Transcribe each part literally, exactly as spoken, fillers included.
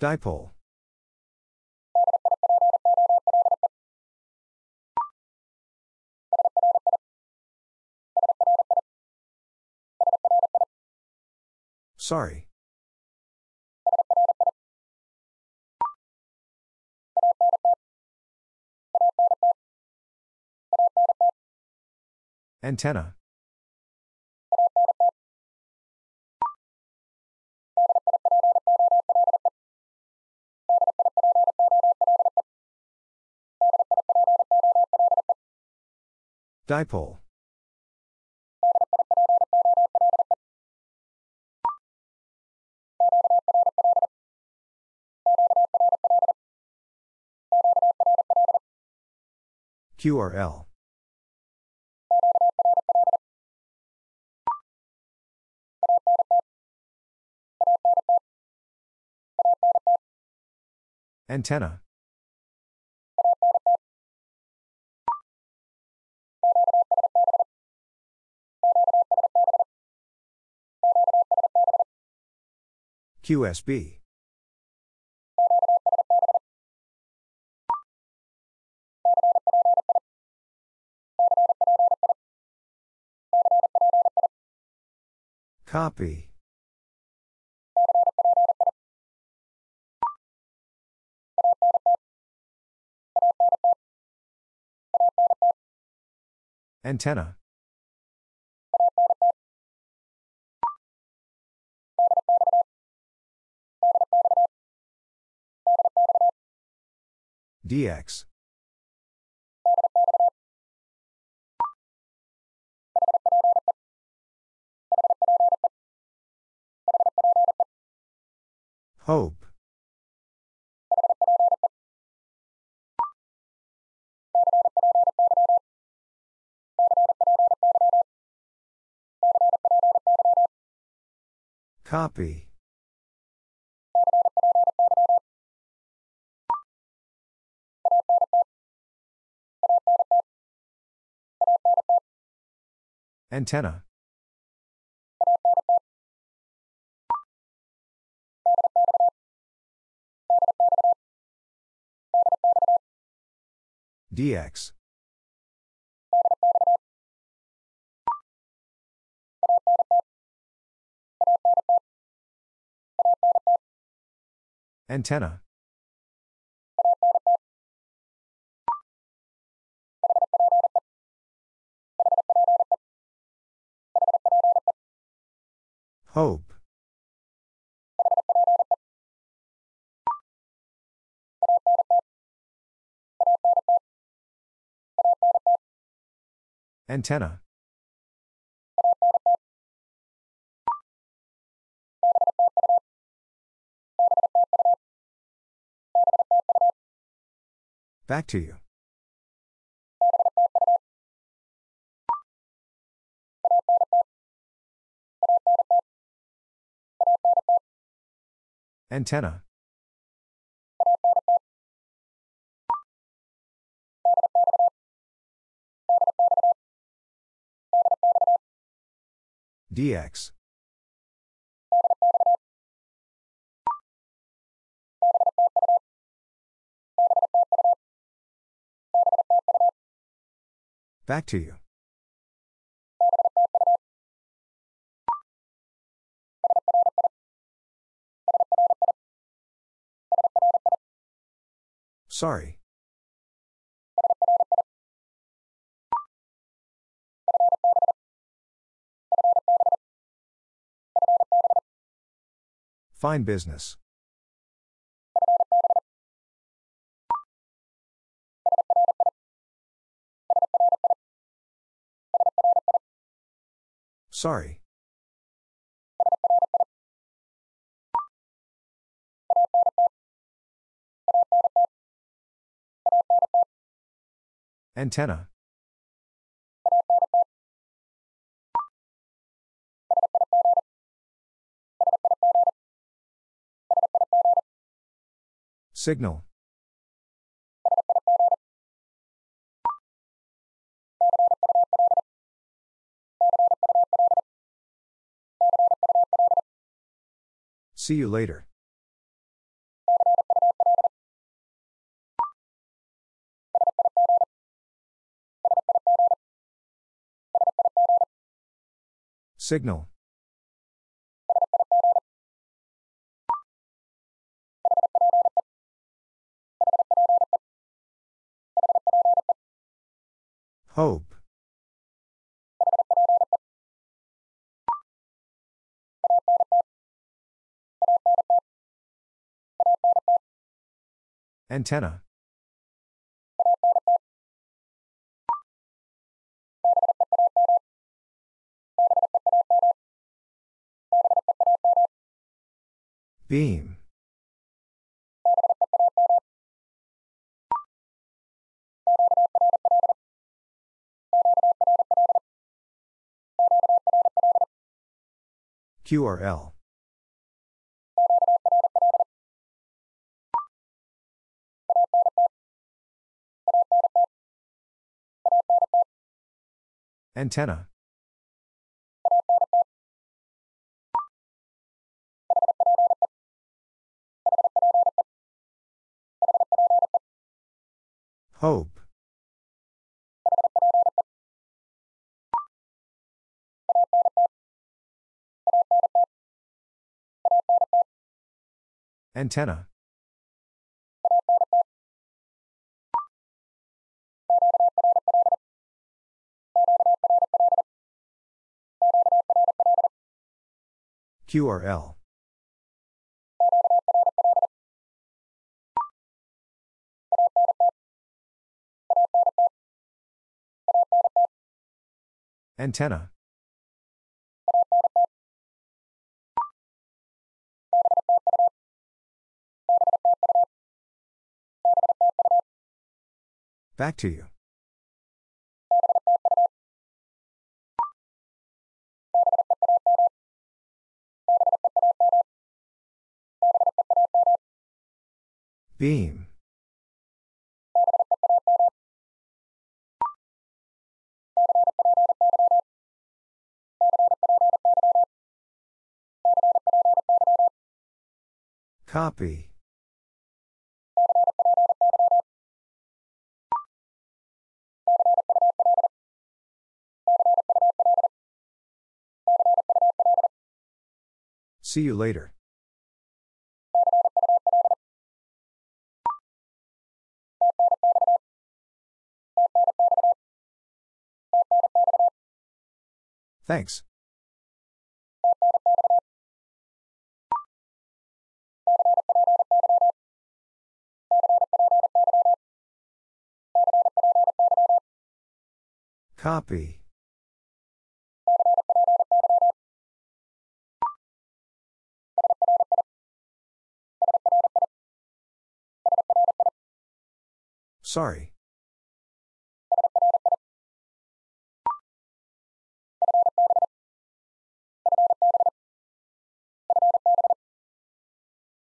Dipole. Sorry. Antenna. Dipole. Q R L. Antenna. Q S B. Copy. Antenna. D X. Hope. Copy. Antenna. D X. Antenna. Hope. Antenna. Back to you. Antenna. D X. Back to you. Sorry. Fine business. Sorry. Antenna. Signal. See you later. Signal. Hope. Antenna. Beam. Q R L. Antenna. Hope. Antenna. Q R L. Antenna. Back to you. Beam. Copy. See you later. Thanks. Copy. Sorry.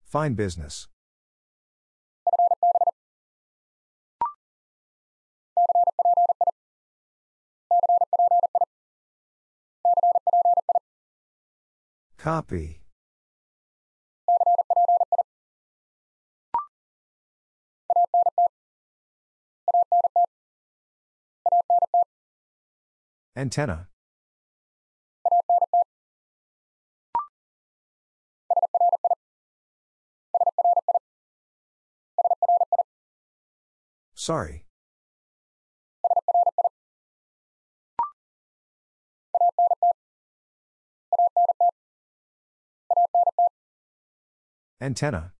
Fine business. Copy. Antenna. Sorry. Antenna.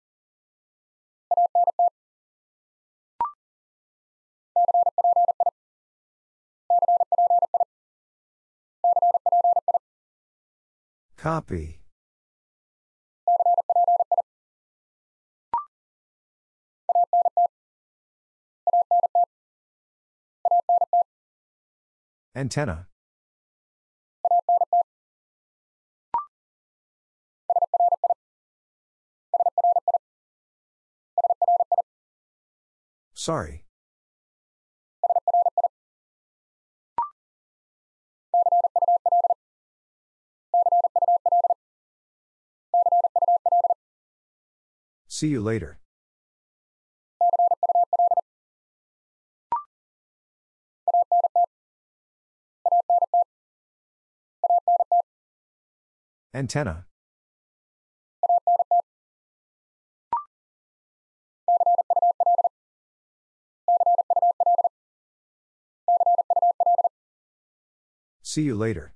Copy. Antenna. Sorry. See you later. Antenna. See you later.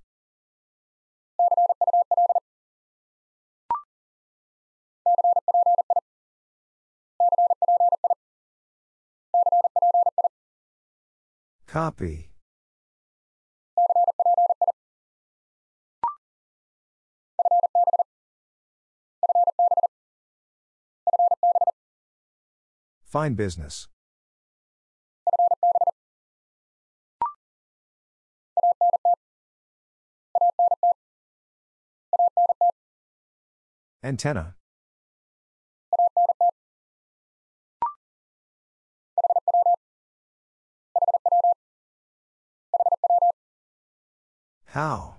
Copy. Fine business. Antenna. How?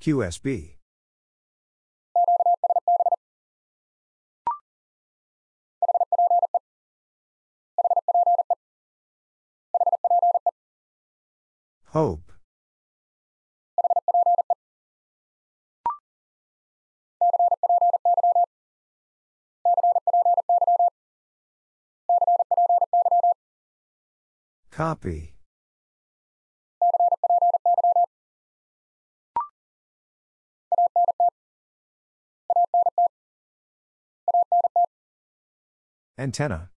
Q S B. Hope. Copy. Antenna.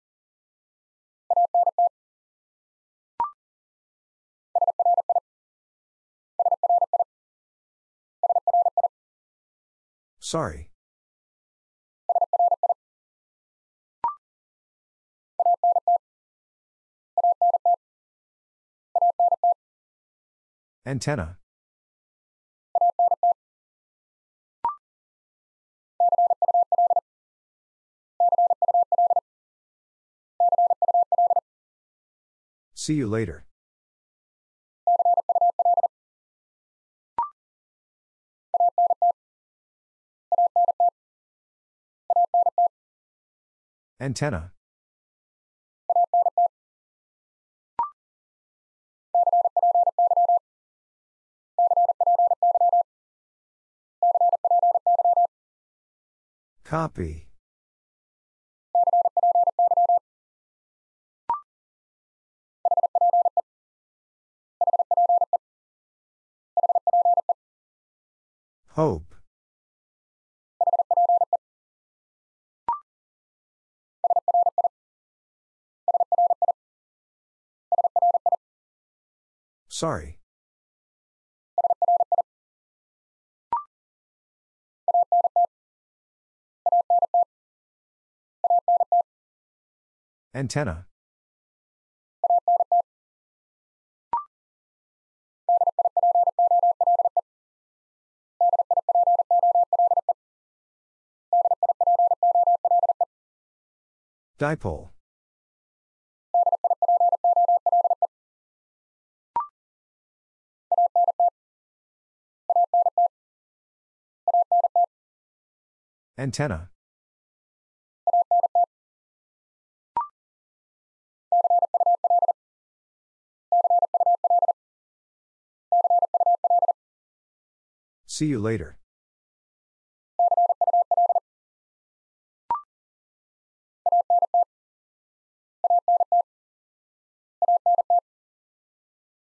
Sorry. Antenna. See you later. Antenna. Copy. Hope. Sorry. Antenna. Dipole. Antenna. See you later.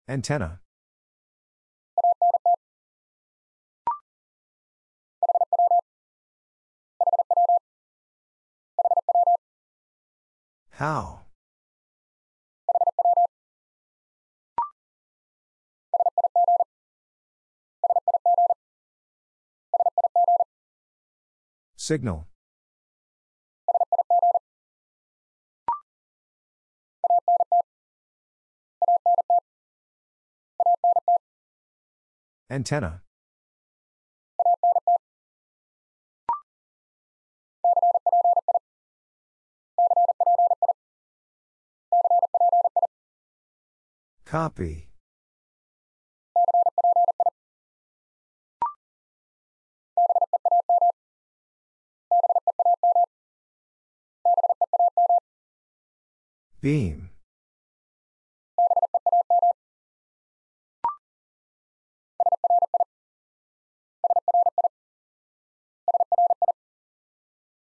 Antenna. How? Signal. Antenna. Copy. Beam.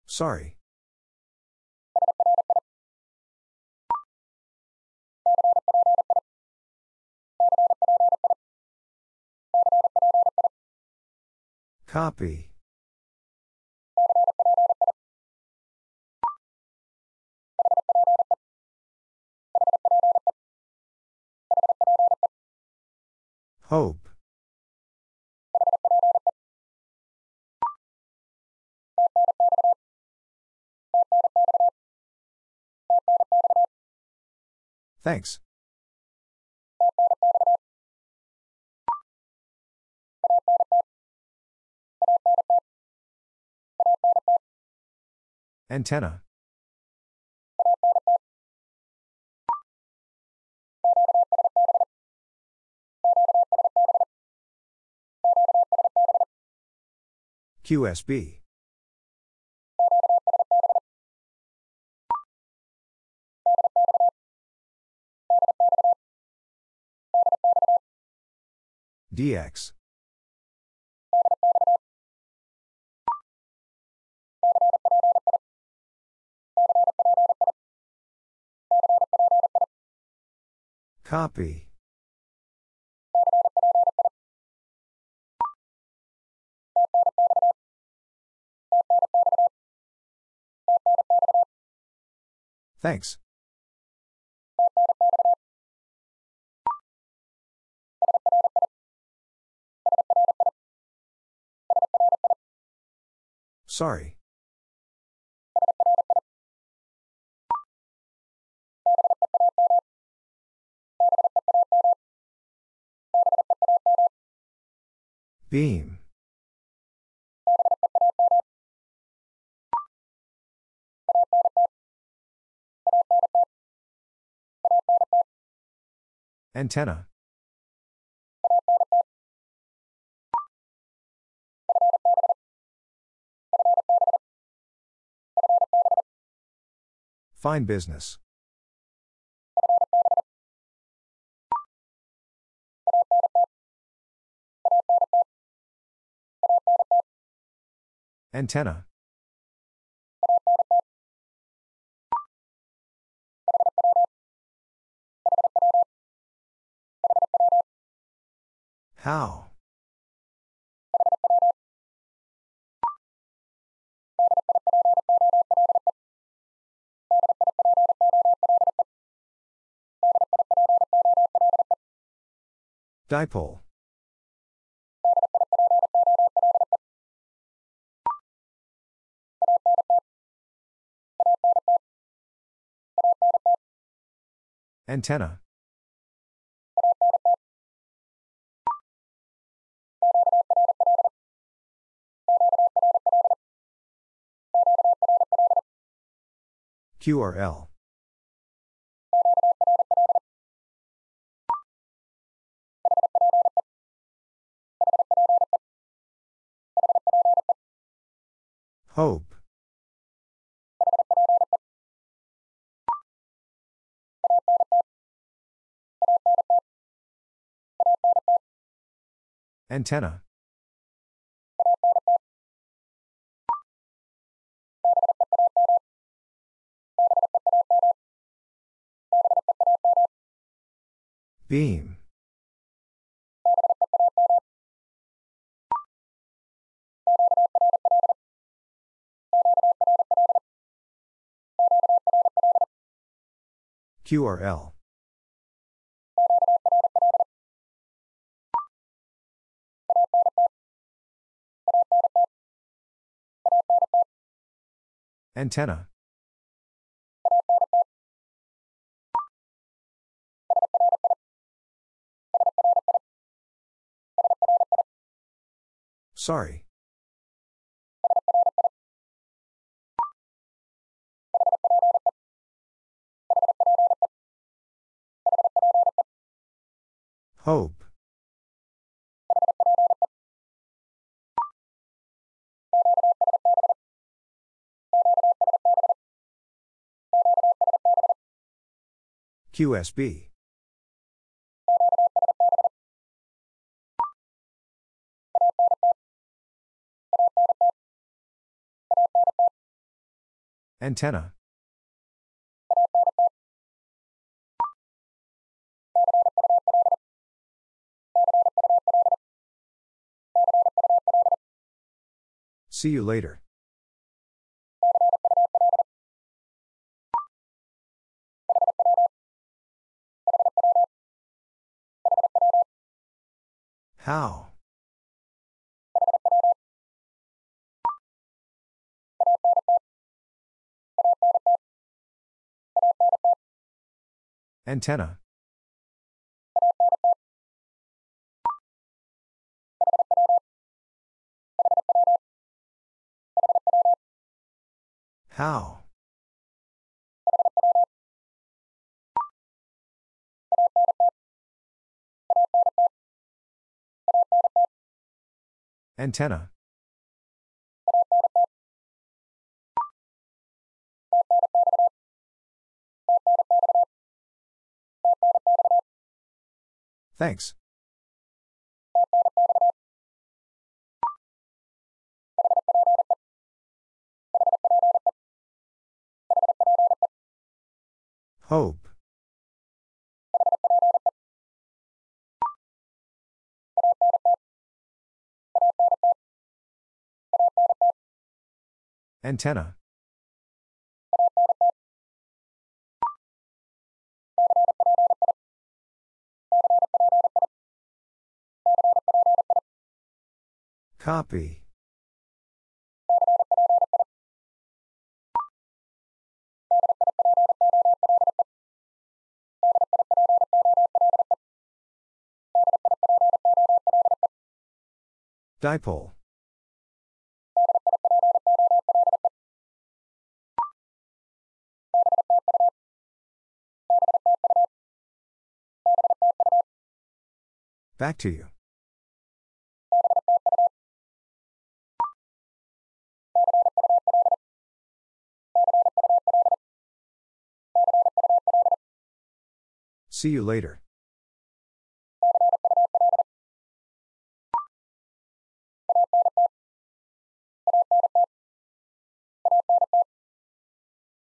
Sorry. Copy. Hope. Thanks. Antenna. Q S B. D X. Copy. Thanks. Sorry. Beam. Antenna. Fine business. Antenna. How? Dipole. Antenna. Q R L. Hope. Antenna. Beam. Q R L. Antenna. Sorry. Hope. Q S B. Antenna. See you later. How? Antenna. How? Antenna. Thanks. Hope. Antenna. Copy. Dipole. Back to you. See you later.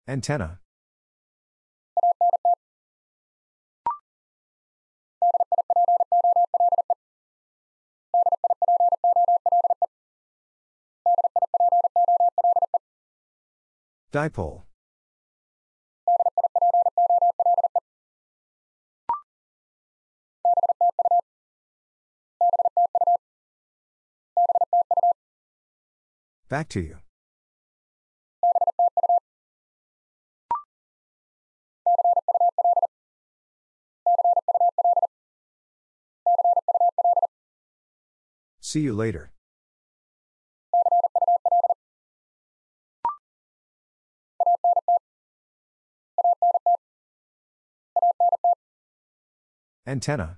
Antenna. Dipole. Back to you. See you later. Antenna.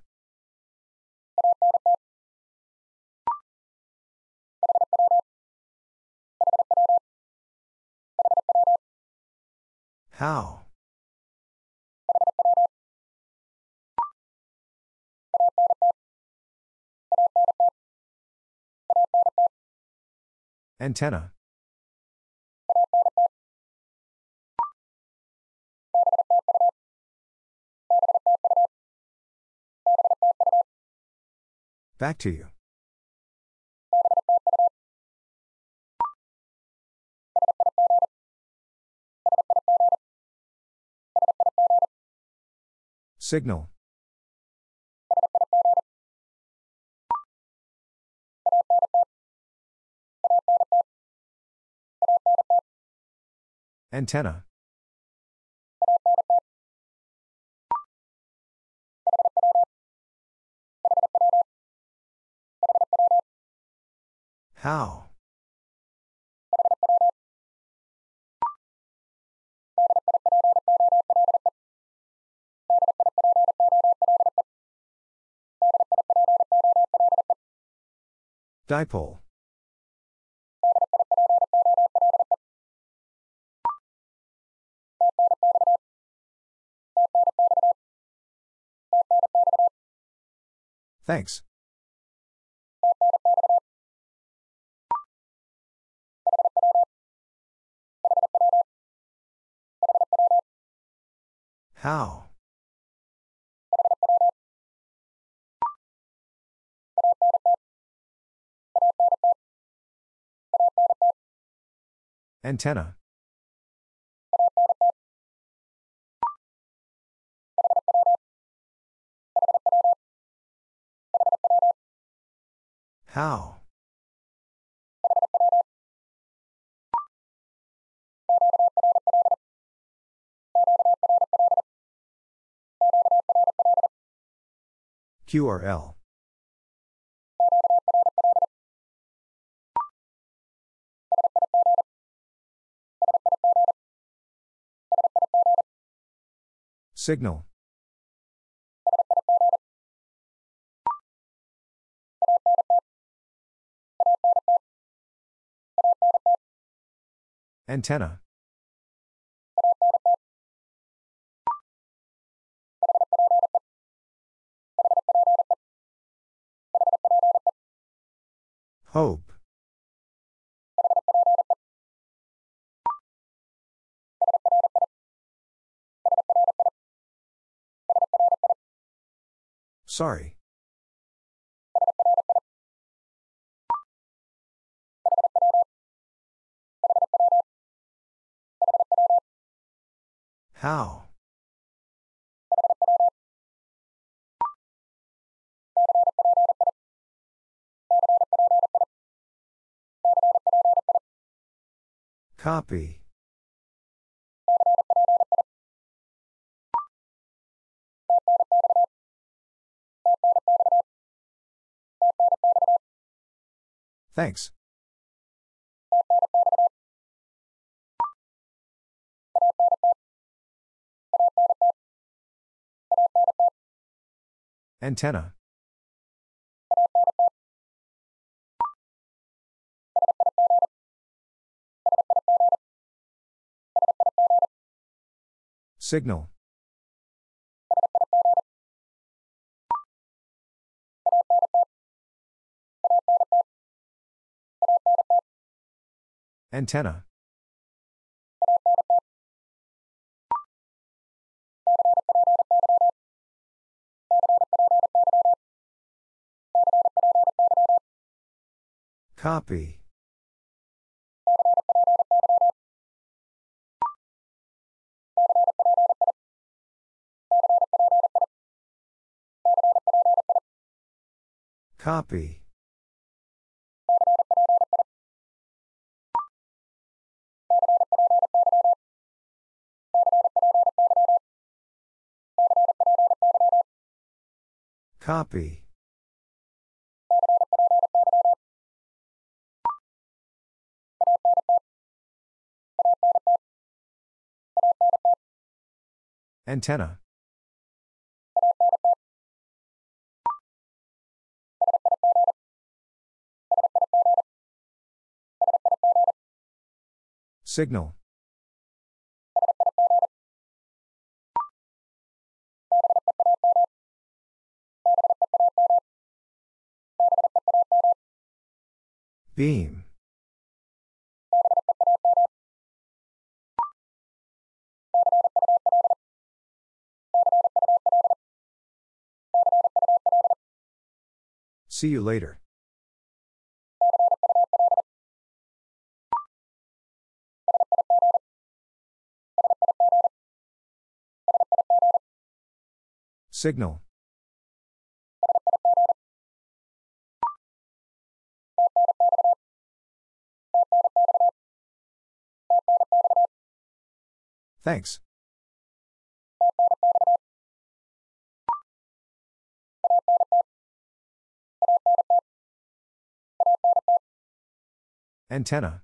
How? Antenna. Back to you. Signal. Antenna. How? Dipole. Thanks. How? Antenna. How? Q R L. Signal. Antenna. Hope. Sorry. How? Copy. Thanks. Antenna. Signal. Antenna. Copy. Copy. Copy. Antenna. Signal. Beam. See you later. Signal. Thanks. Antenna.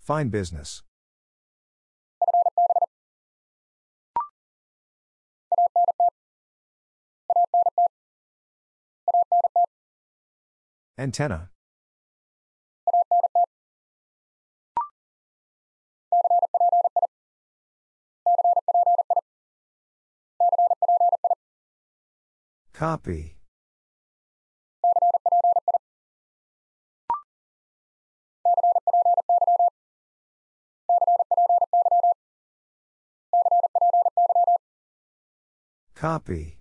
Fine business. Antenna. Copy. Copy.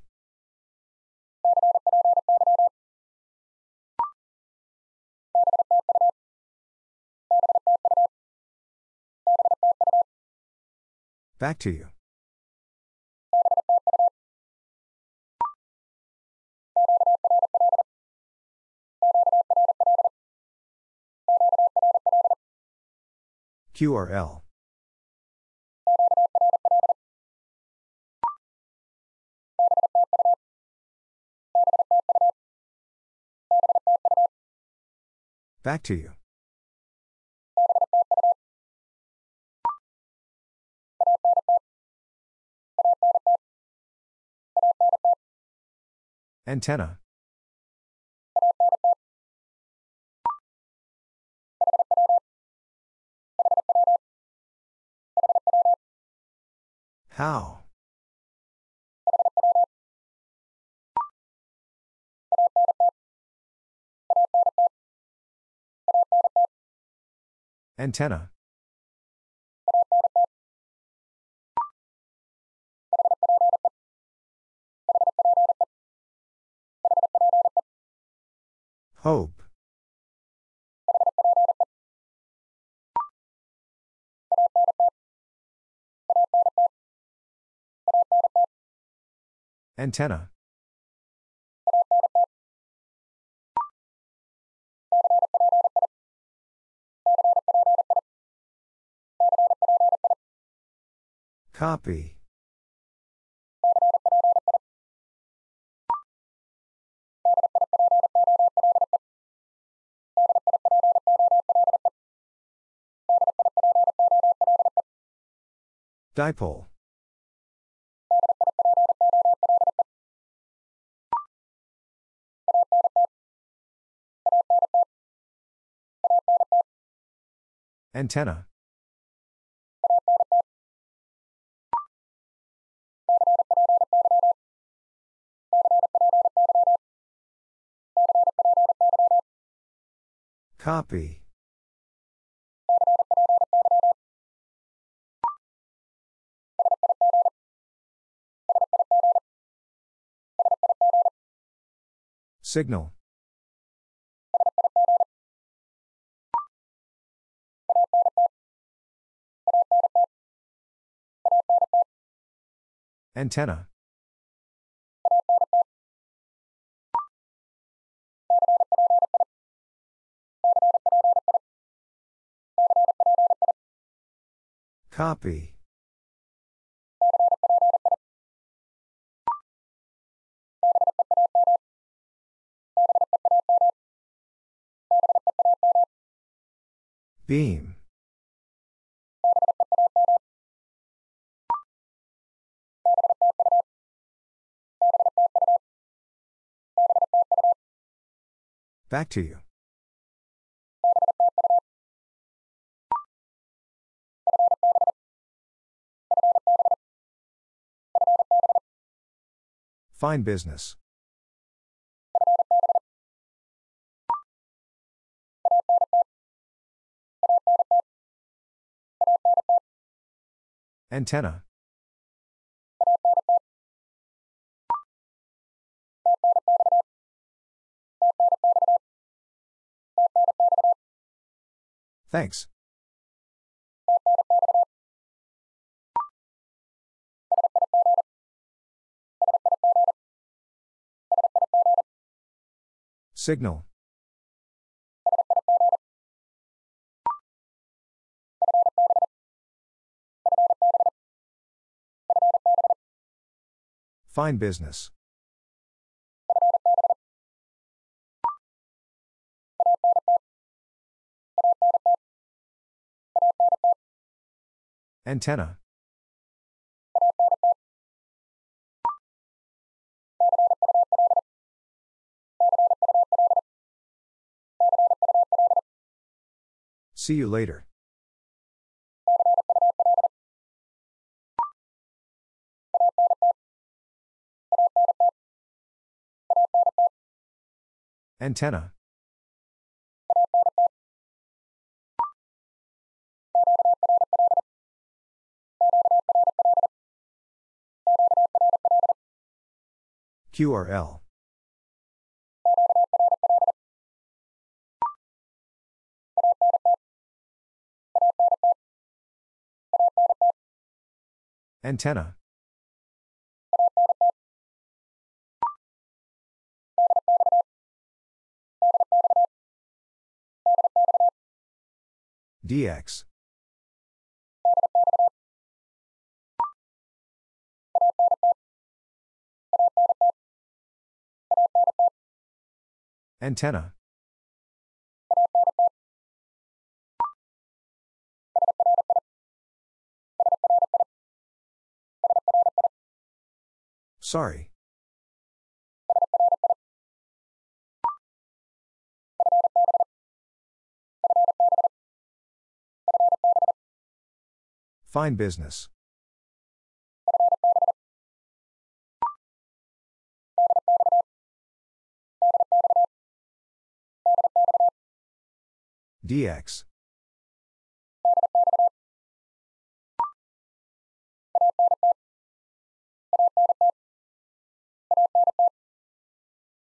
Back to you. Q R L. Back to you. Antenna. How? Antenna. Hope. Antenna. Copy. Dipole. Antenna. Copy. Signal. Antenna. Copy. Beam. Back to you. Fine business. Antenna. Thanks. Signal. Fine business. Antenna. See you later. Antenna. Q R L. Antenna. D X. Antenna. Sorry. Fine business. D X.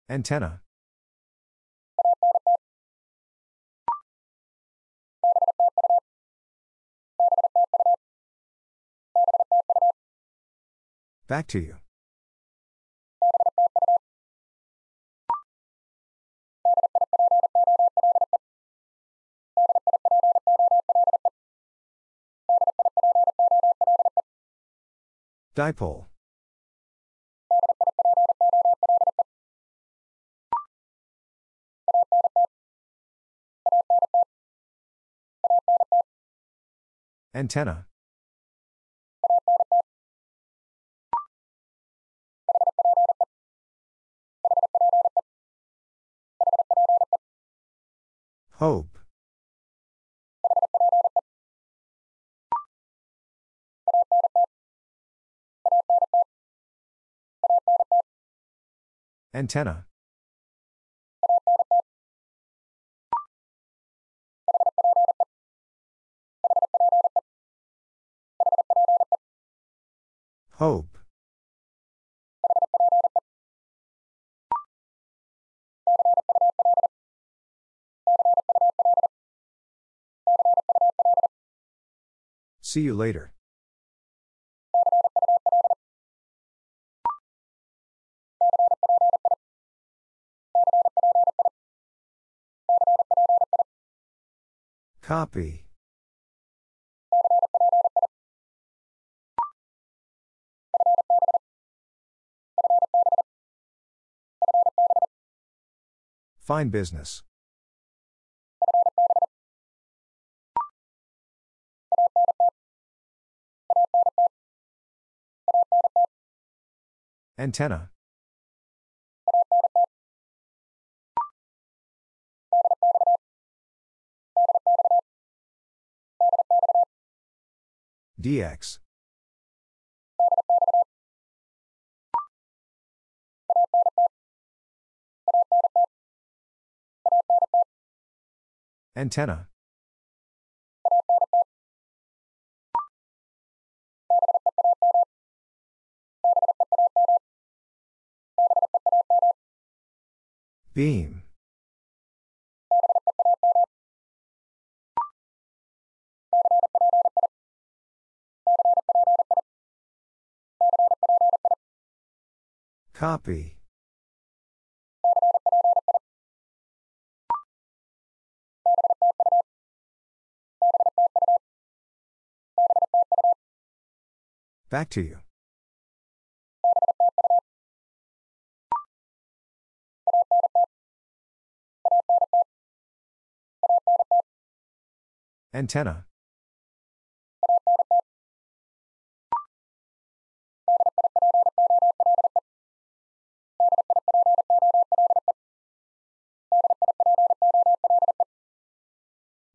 Antenna. Back to you. Dipole. Antenna. Hope. Antenna. Hope. See you later. Copy. Fine business. Antenna. D X. Antenna. Beam. Copy. Back to you. Antenna.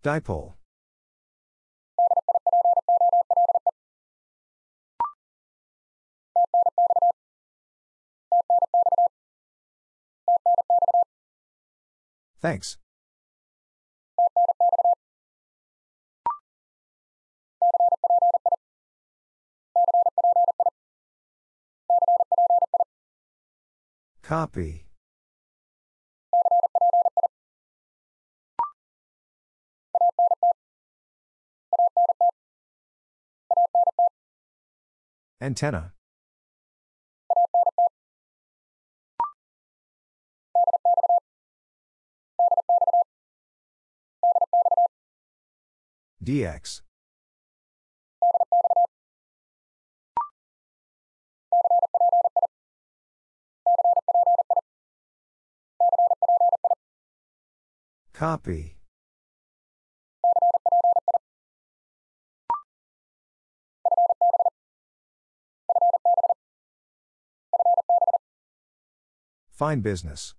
Dipole. Thanks. Copy. Antenna. D X. Copy. Fine business.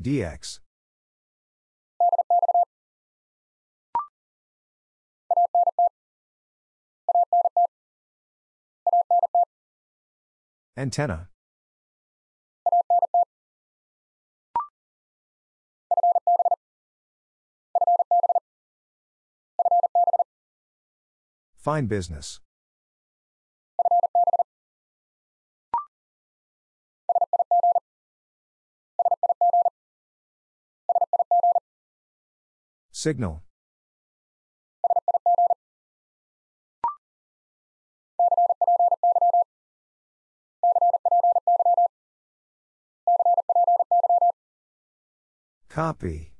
D X. Antenna. Fine business. Signal. Copy.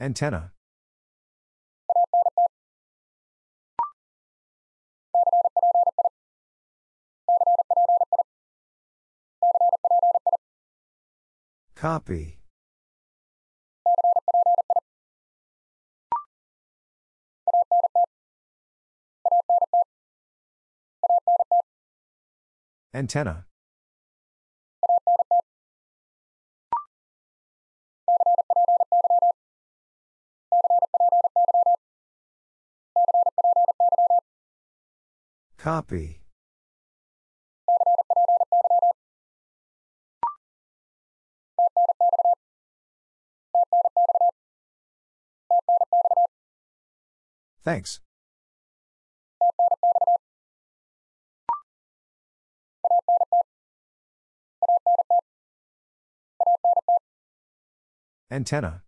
Antenna. Copy. Antenna. Copy. Thanks. Antenna.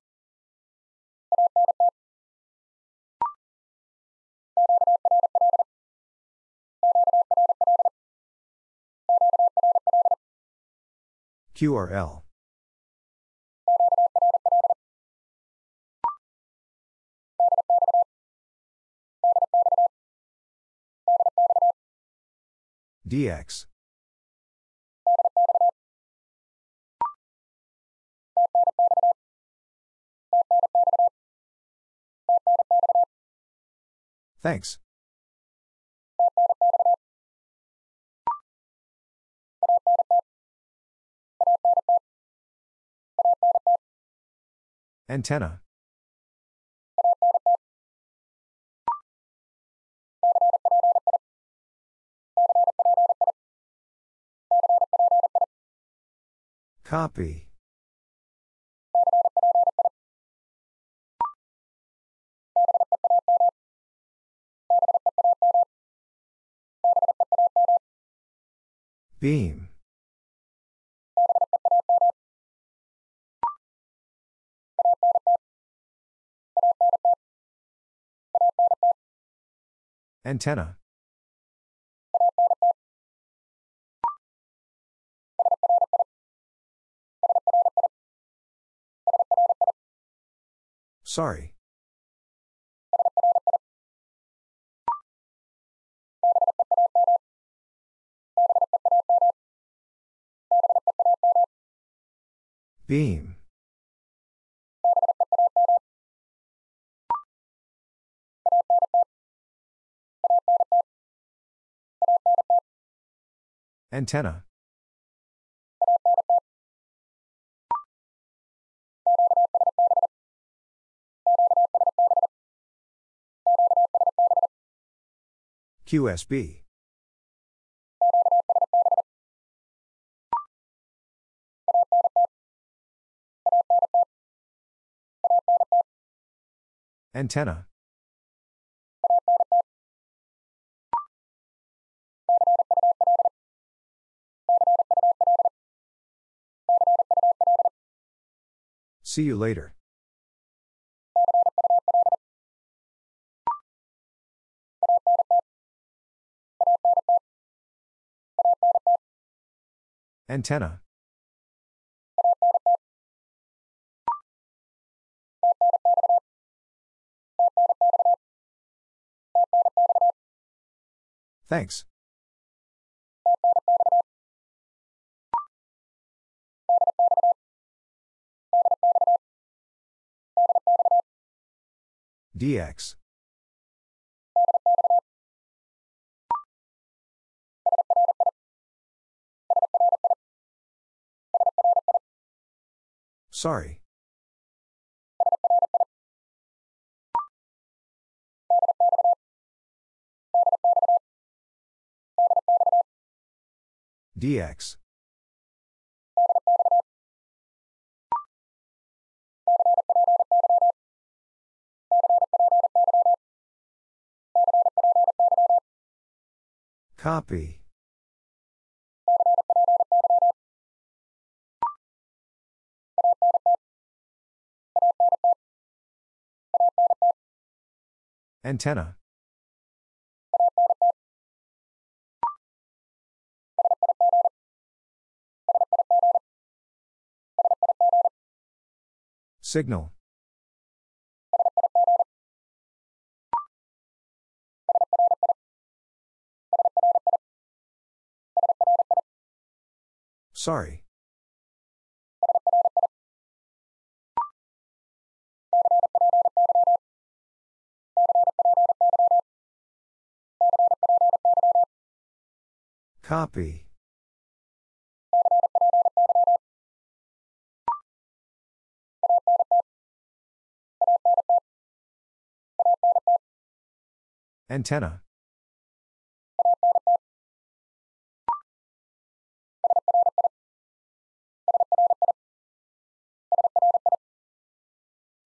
Q R L. D X. Thanks. Antenna. Copy. Beam. Antenna. Sorry. Beam. Antenna. Q S B. Antenna. See you later. Antenna. Thanks. D X. Sorry. D X. Copy. Antenna. Signal. Sorry. Copy. Antenna.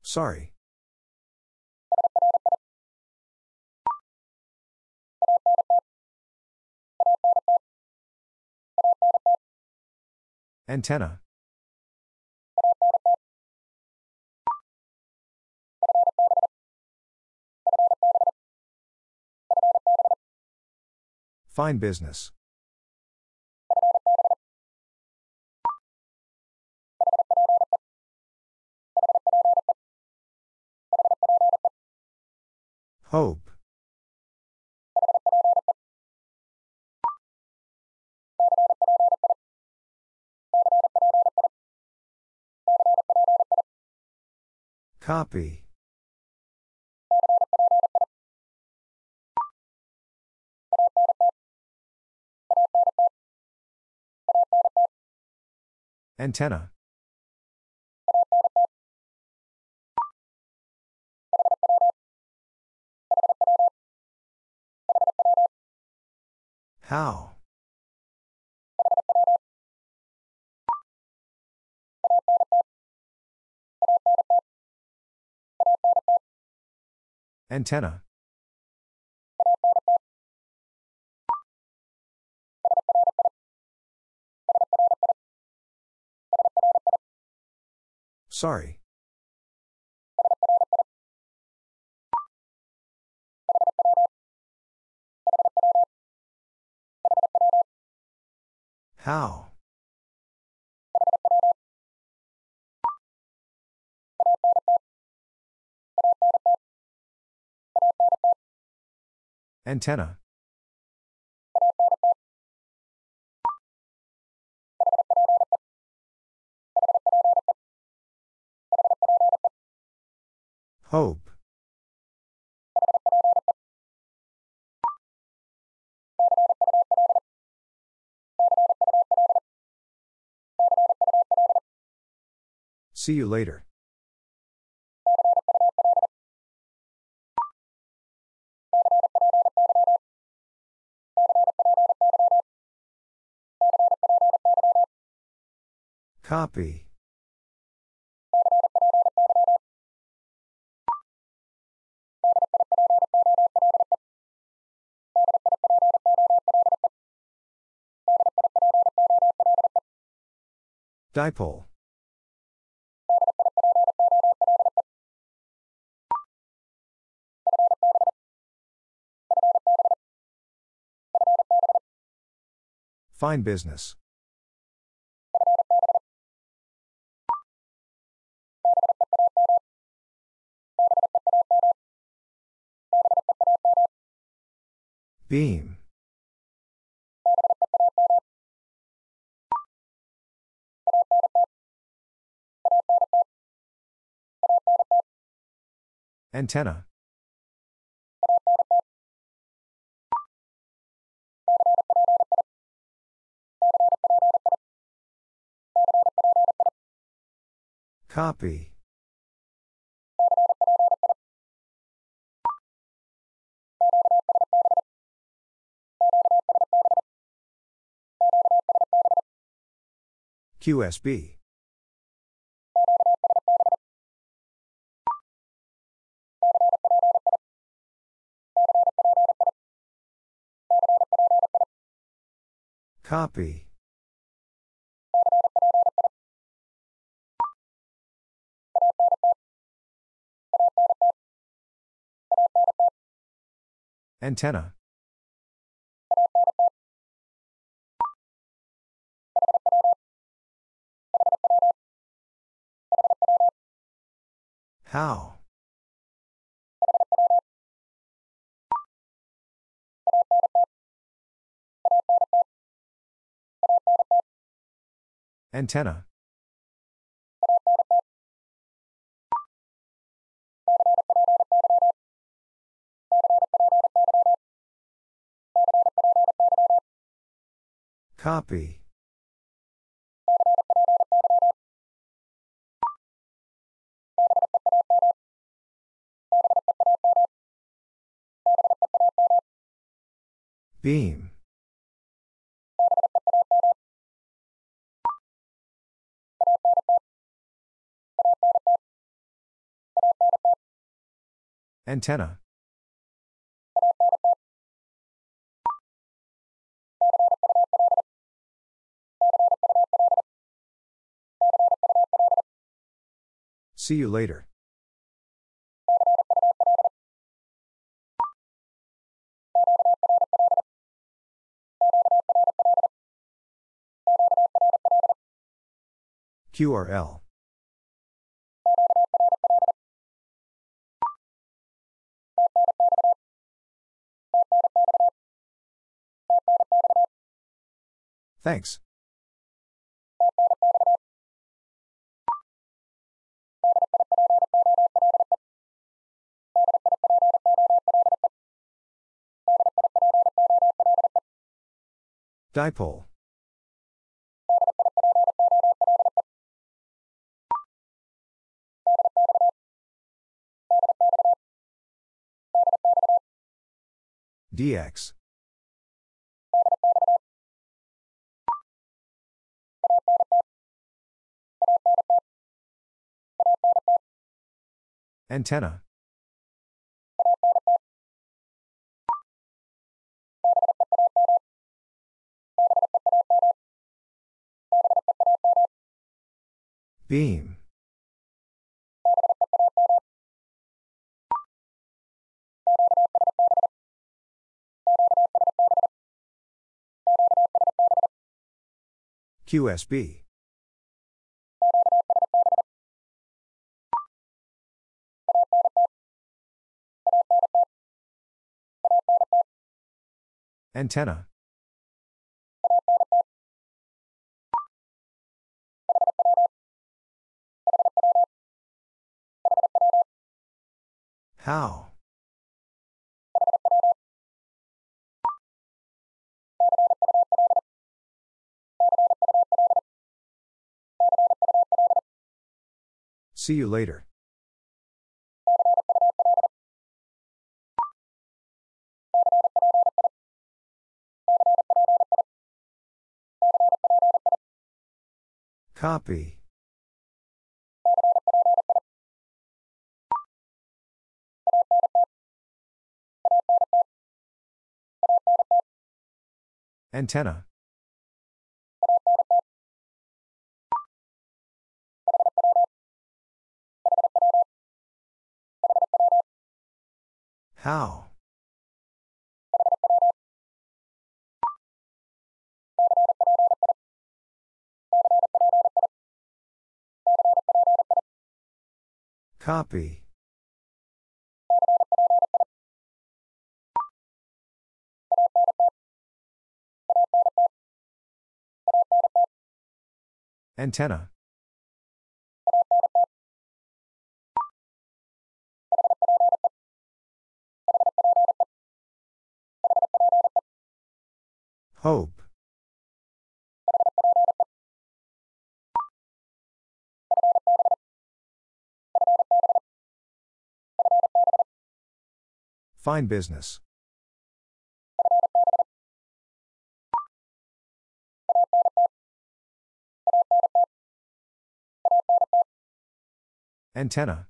Sorry. Antenna. Fine business. Hope. Copy. Antenna. How? Antenna. Sorry. How? Antenna. Hope. See you later. Copy. Dipole. Fine business. Beam. Antenna. Copy. Q S B. Copy. Antenna. How? Antenna. Copy. Beam. Antenna. See you later. Q R L. Thanks. Dipole. D X. Antenna. Beam. Q S B. Antenna. How? See you later. Copy. Antenna. How? Copy. Antenna. Hope. Fine business. Antenna.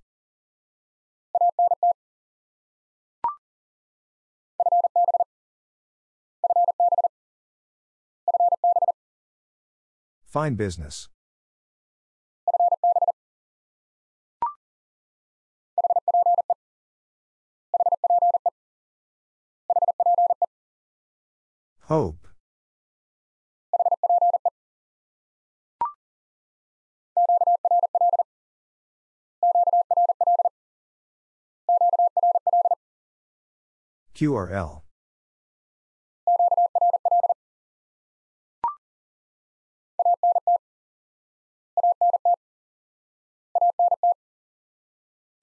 Fine business. Hope. Q R L.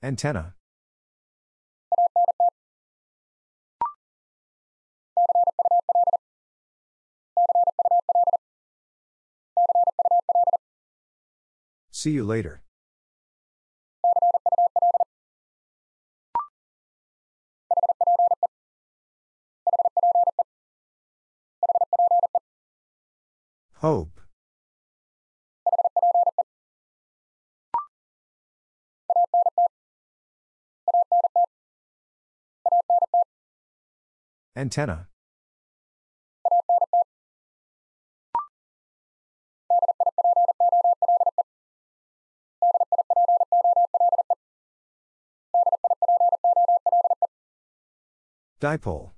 Antenna. See you later. Hope. Antenna. Dipole.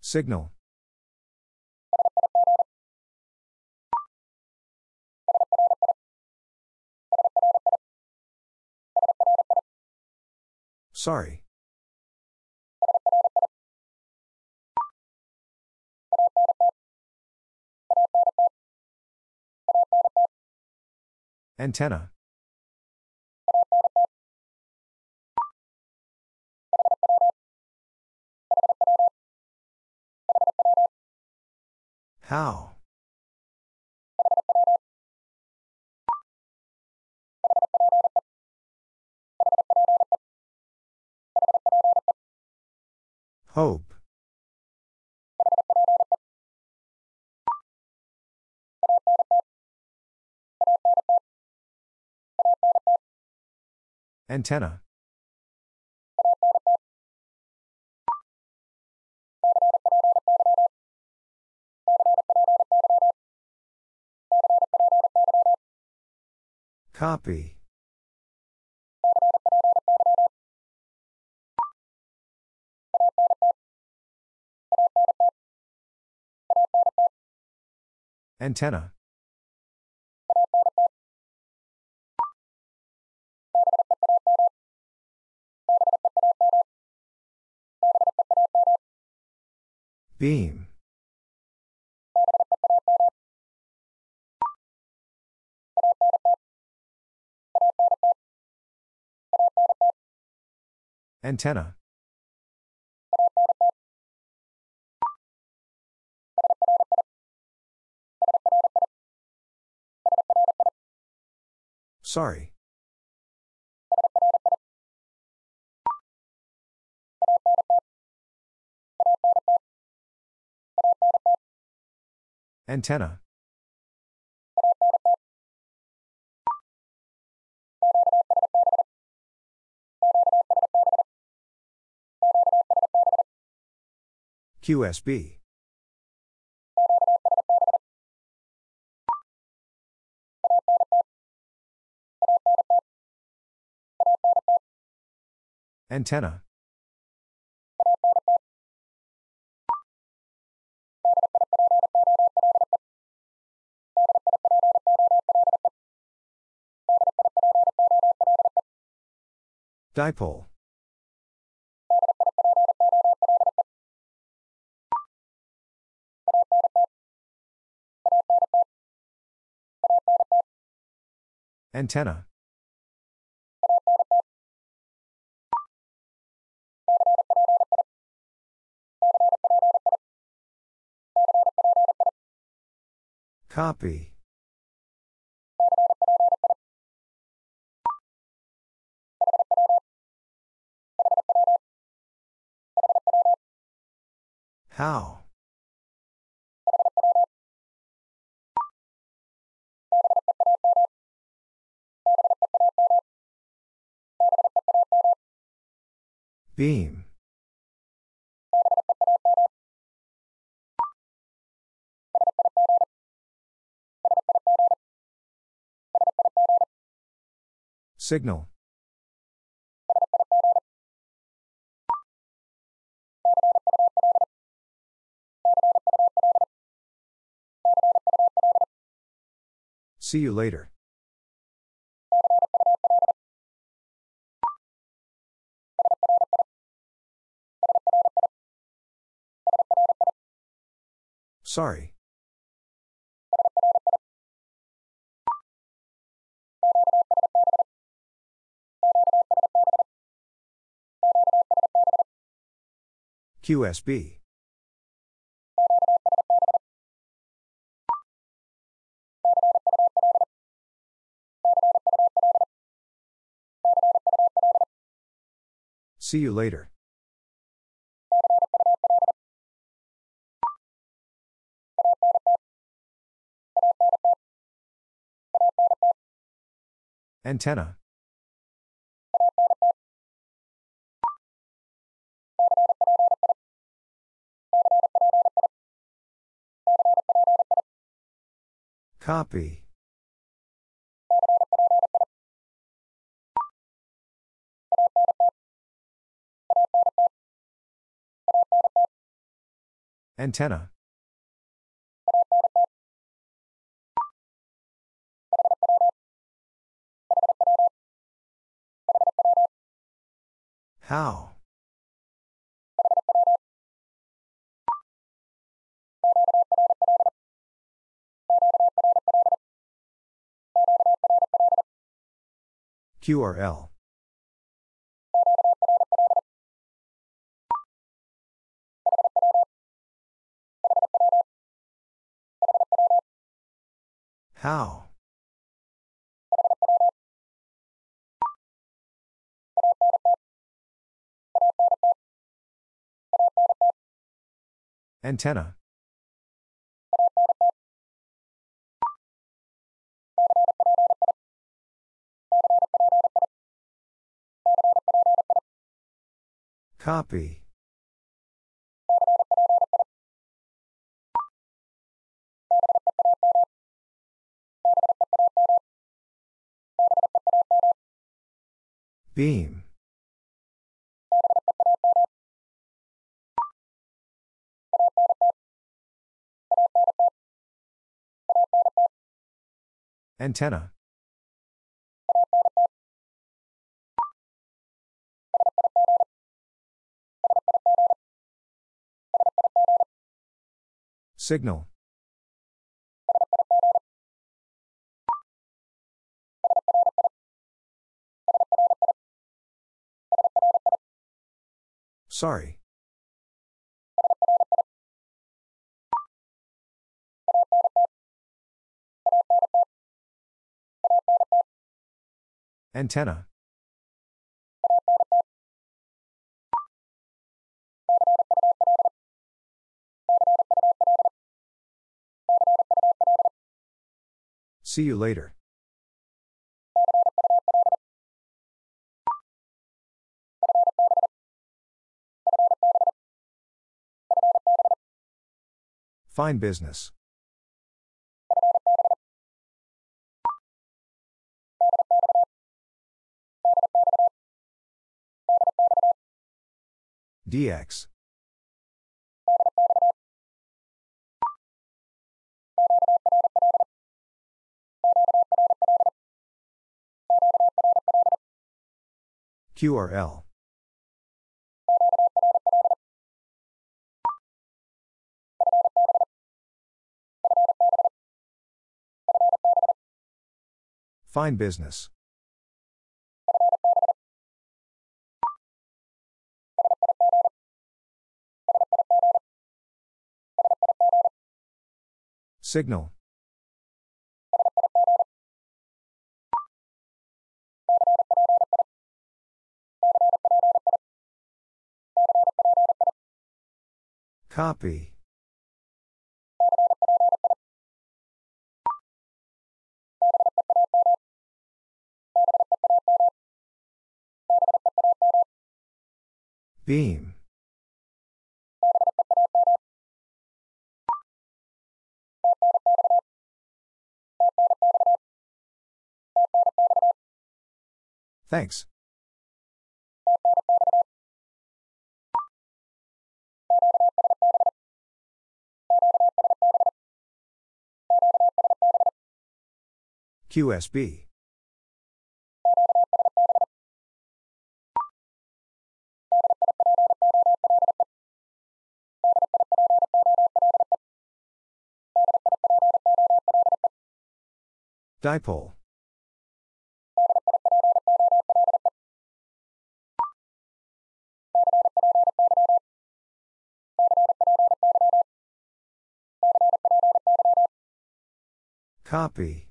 Signal. Sorry. Antenna. How? Hope. Antenna. Copy. Antenna. Beam. Antenna. Sorry. Antenna. Q S B. Antenna. Dipole. Antenna. Copy. How? Beam. Signal. See you later. Sorry. Q S B. See you later. Antenna. Copy. Antenna. How? Q R L. How? Antenna. Copy. Beam. Antenna. Signal. Sorry. Antenna. See you later. Fine business. D X. Q R L. Fine business. Signal. Copy. Beam. Thanks. Q S B. Dipole. Copy.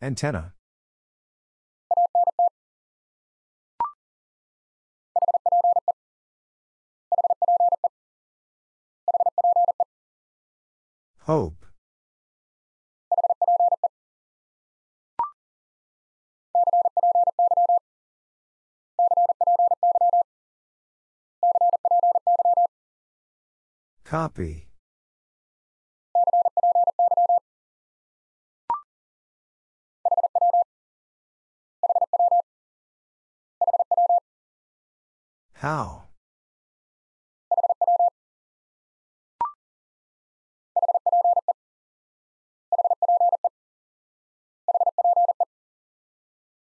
Antenna. Hope. Copy. How?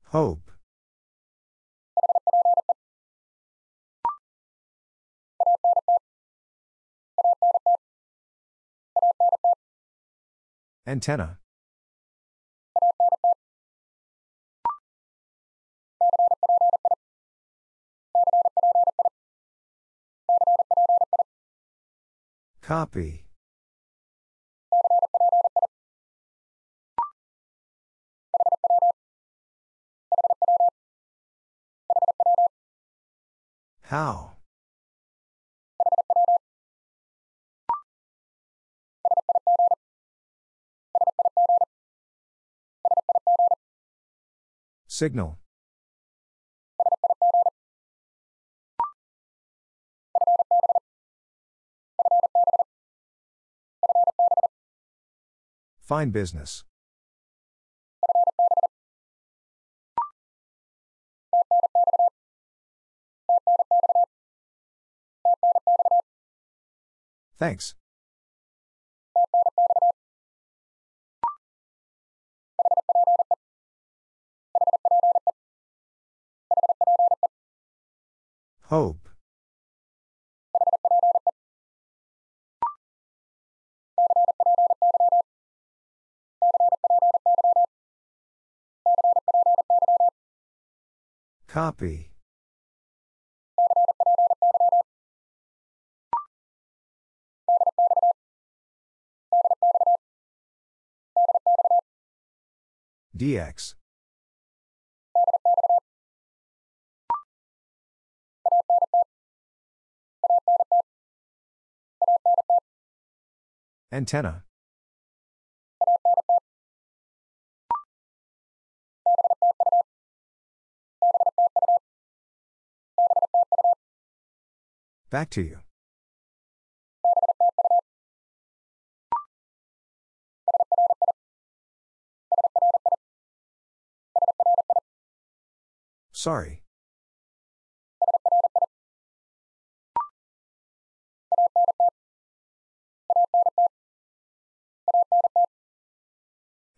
Hope. Antenna. Copy. How? Signal. Fine business. Thanks. Hope. Copy. D X. Antenna. Back to you. Sorry.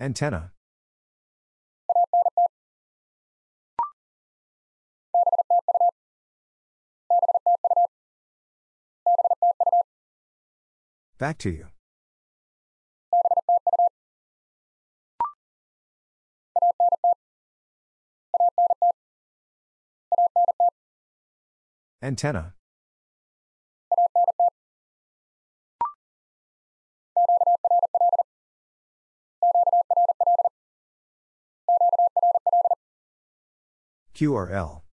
Antenna. Back to you. Antenna. Q R L.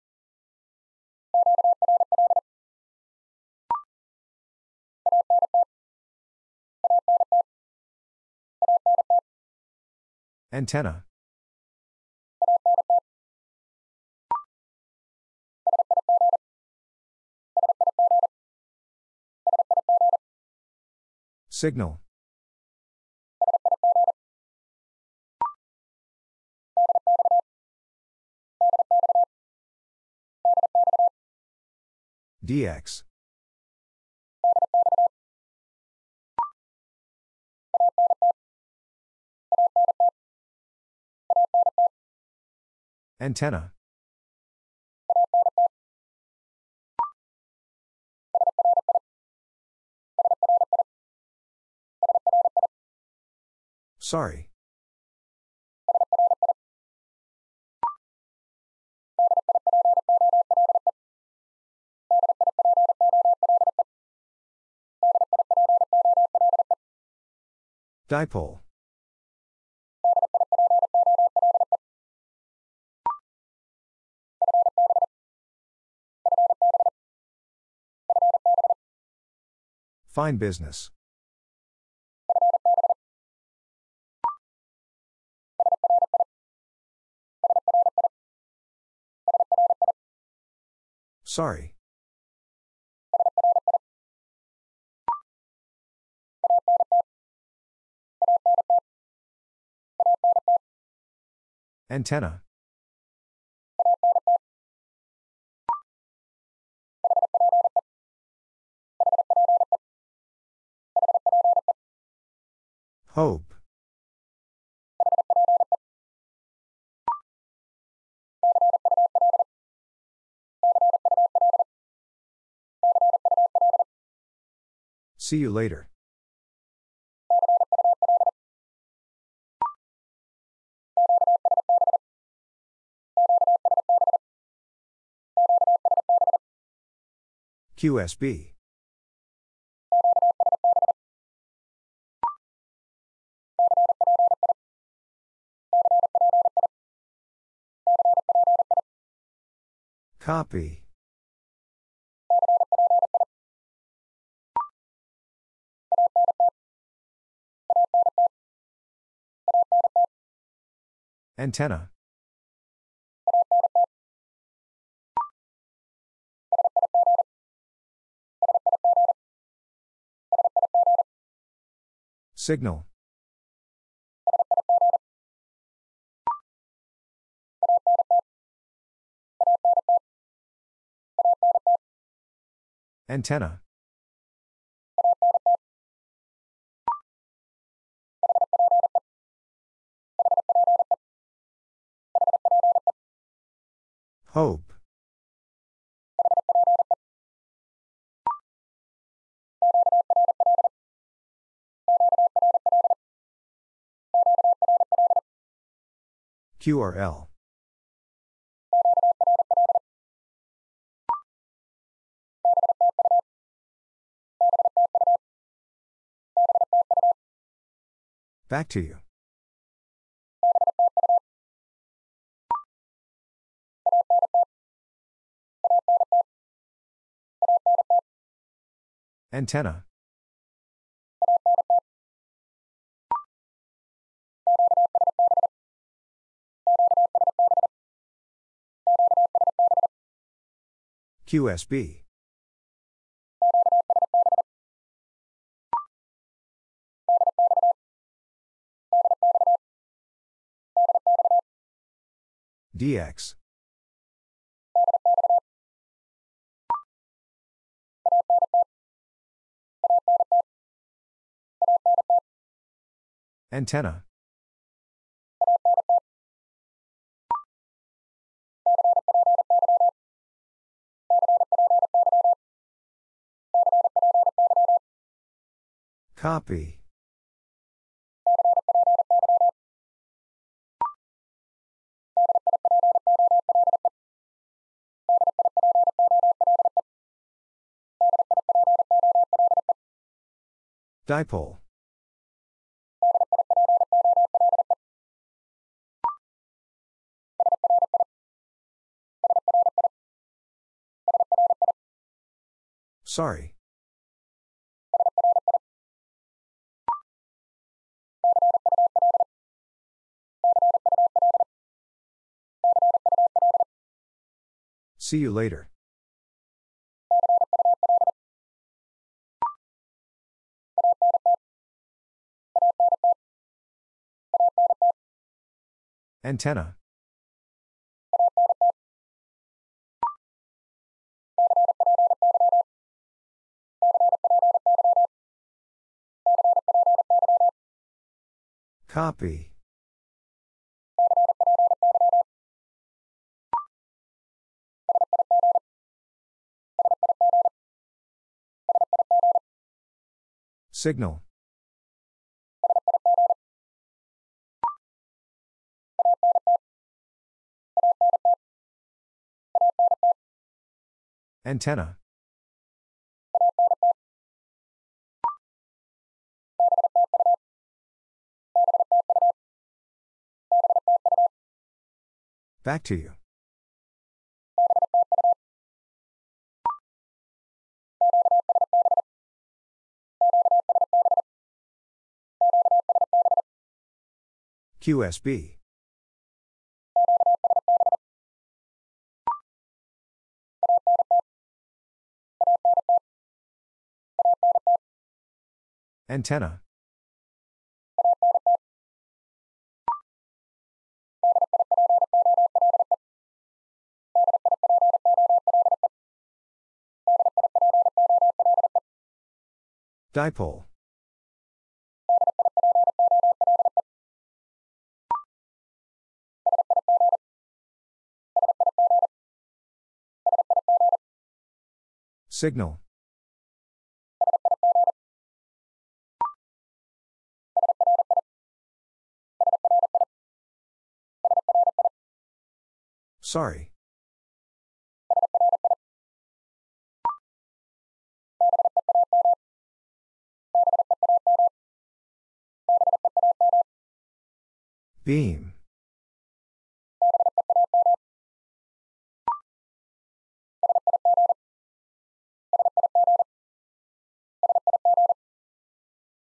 Antenna. Signal. D X. Antenna. Sorry. Dipole. Fine business. Sorry. Antenna. Hope. See you later. Q S B. Copy. Antenna. Signal. Antenna. Hope. Q R L. Back to you. Antenna. Q S B. D X. Antenna. Copy. Dipole. Sorry. See you later. Antenna. Copy. Signal. Antenna. Back to you. Q S B. Antenna. Dipole. Signal. Sorry. Beam.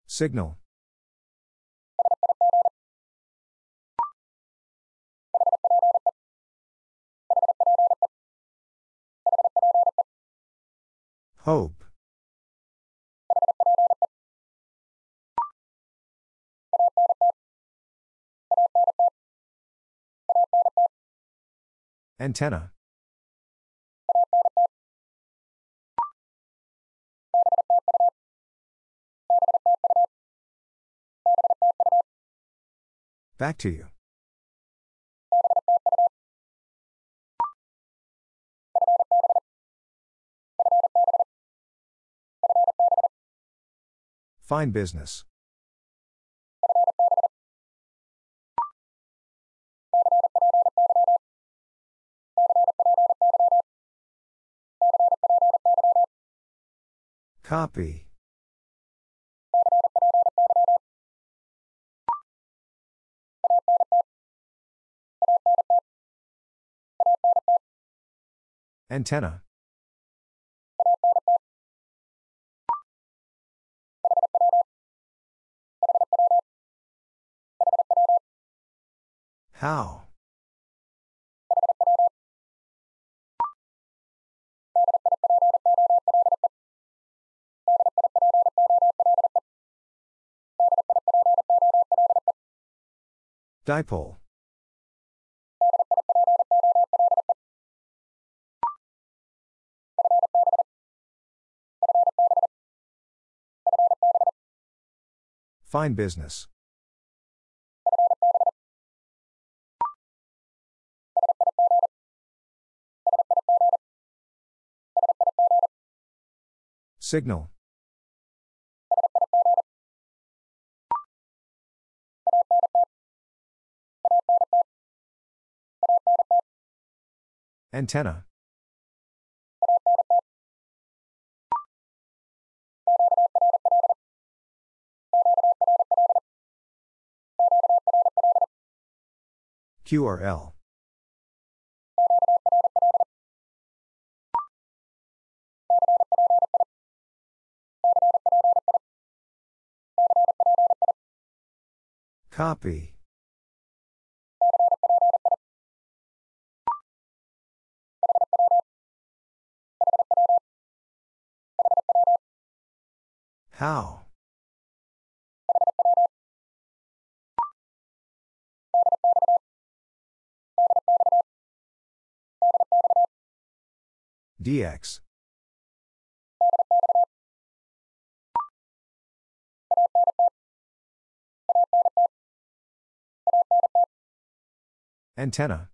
Signal. Hope. Antenna. Back to you. Fine business. Copy. Antenna. How? Dipole. Fine business. Signal. Antenna. Q R L. Copy. How? D X. Antenna.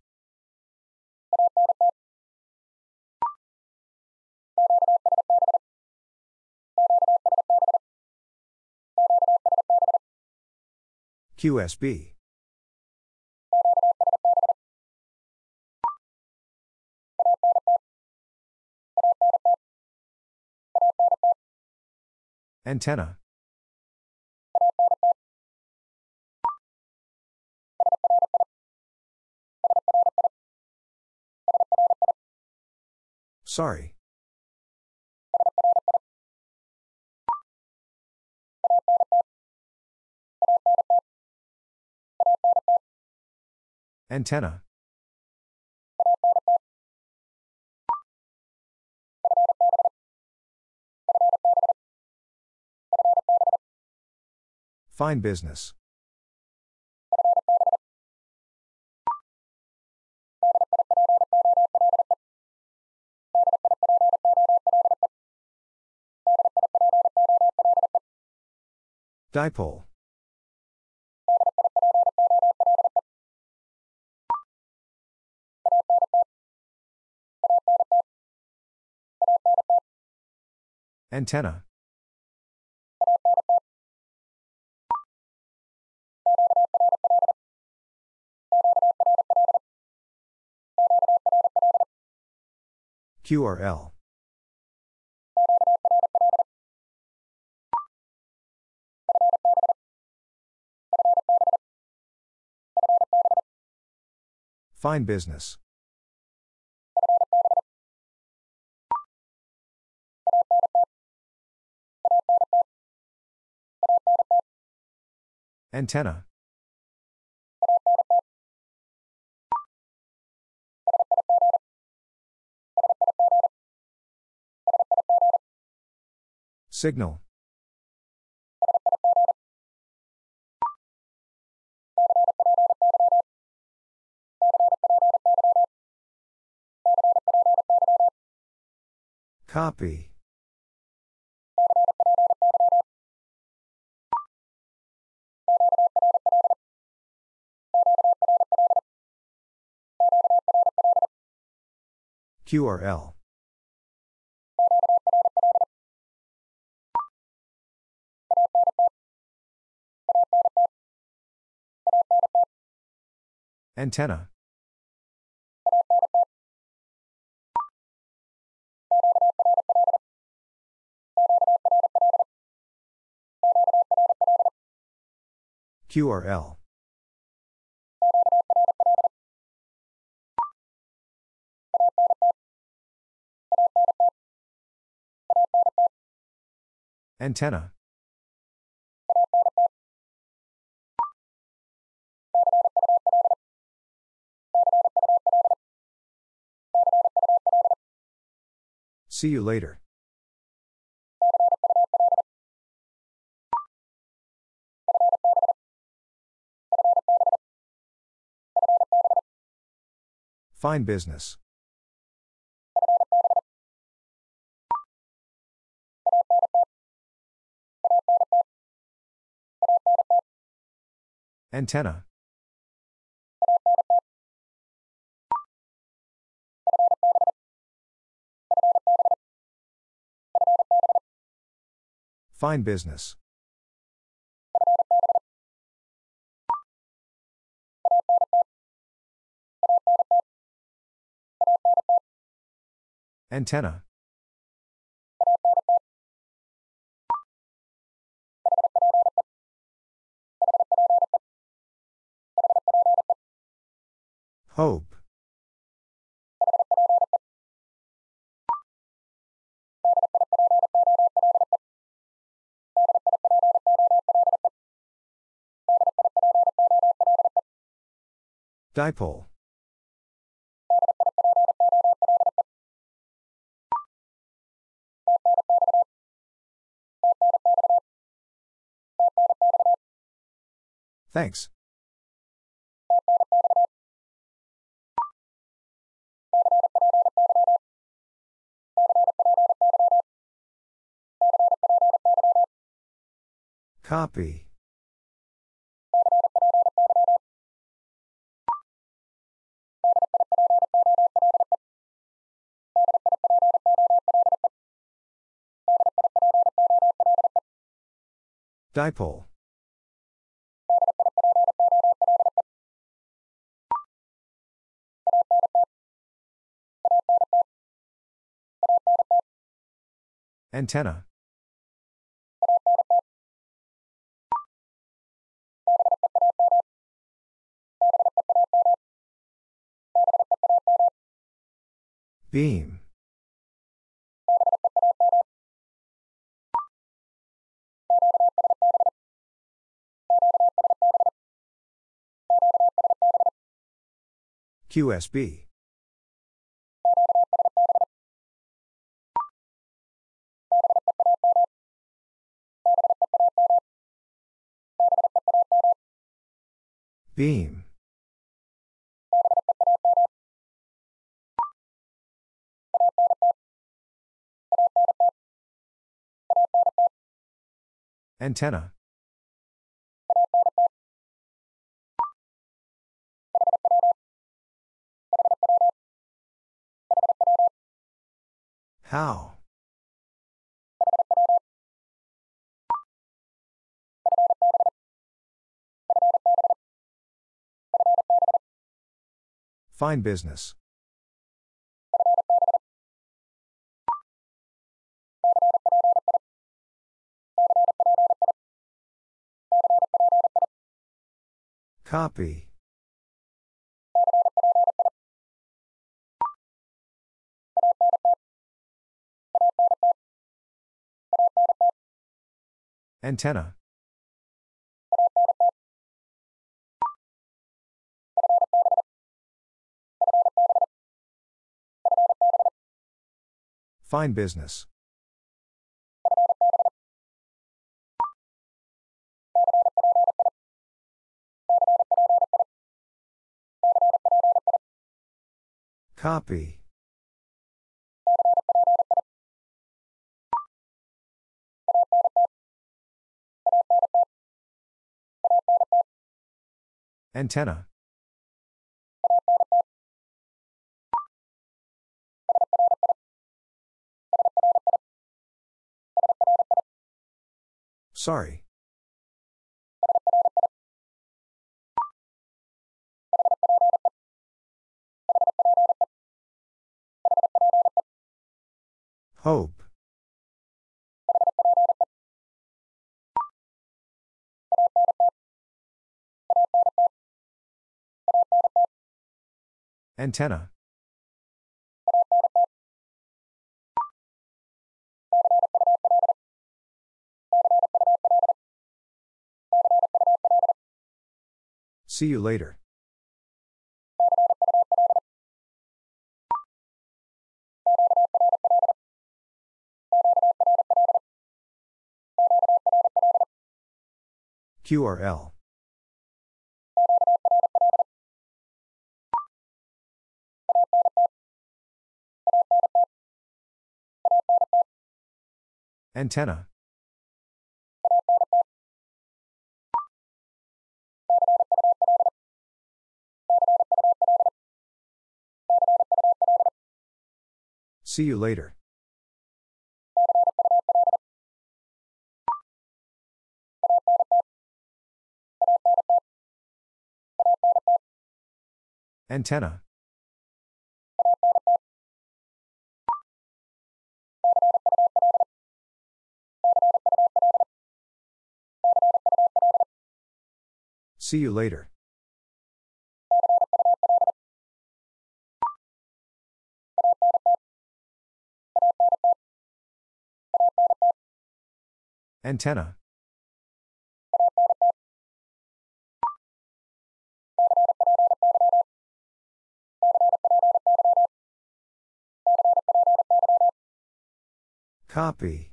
Q S B. Antenna. Sorry. Antenna. Fine business. Dipole. Antenna. Q R L. Fine business. Antenna. Signal. Copy. Q R L. Antenna. Q R L. Antenna. See you later. Fine business. Antenna. Fine business. Antenna. Hope. Dipole. Thanks. Copy. Dipole. Antenna. Beam. Q S B. Beam. Antenna. How? Fine business. Copy. Antenna. Fine business. Copy. Antenna. Sorry. Hope. Antenna. See you later. Q R L. Antenna. See you later. Antenna. See you later. Antenna. Copy.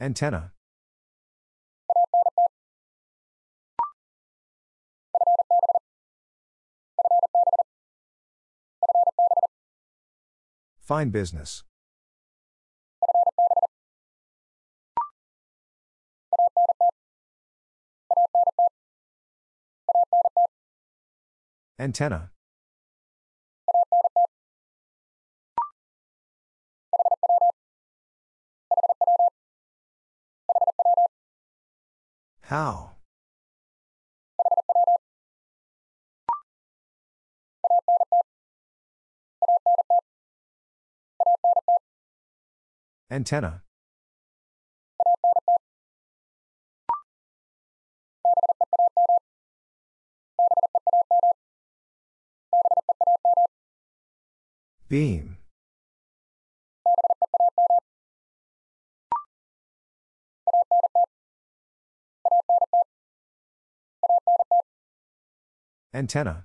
Antenna. Fine business. Antenna. How? Antenna. Beam. Antenna.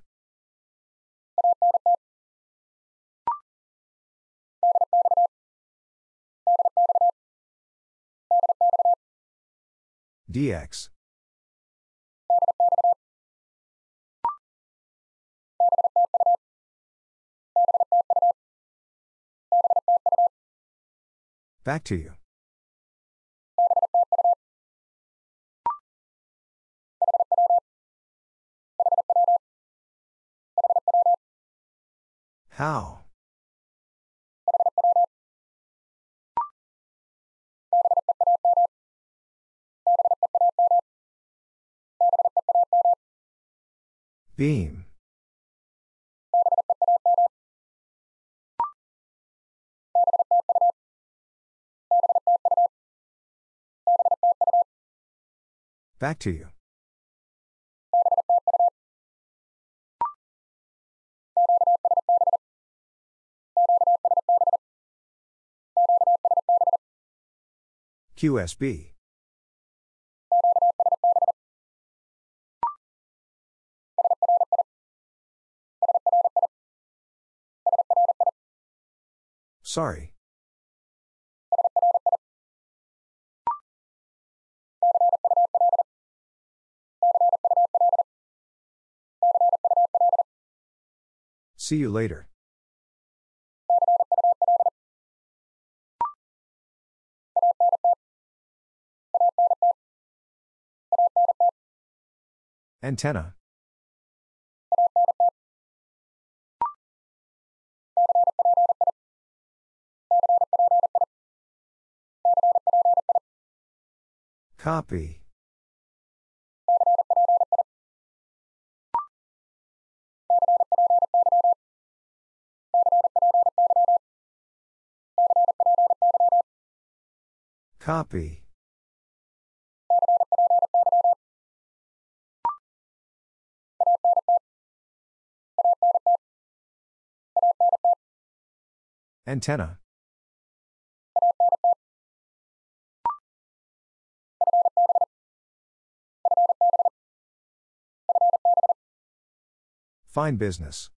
D X. Back to you. How? Beam. Back to you. Q S B. Sorry. See you later. Antenna. Copy. Copy. Antenna. Fine business.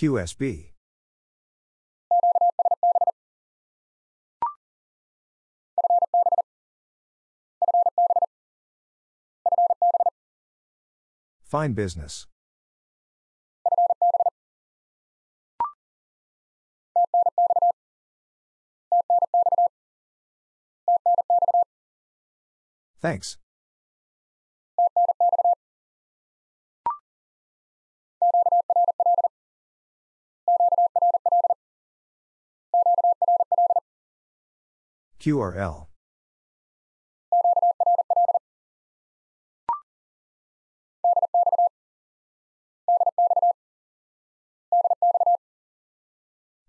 Q S B. Fine business. Thanks. Q R L.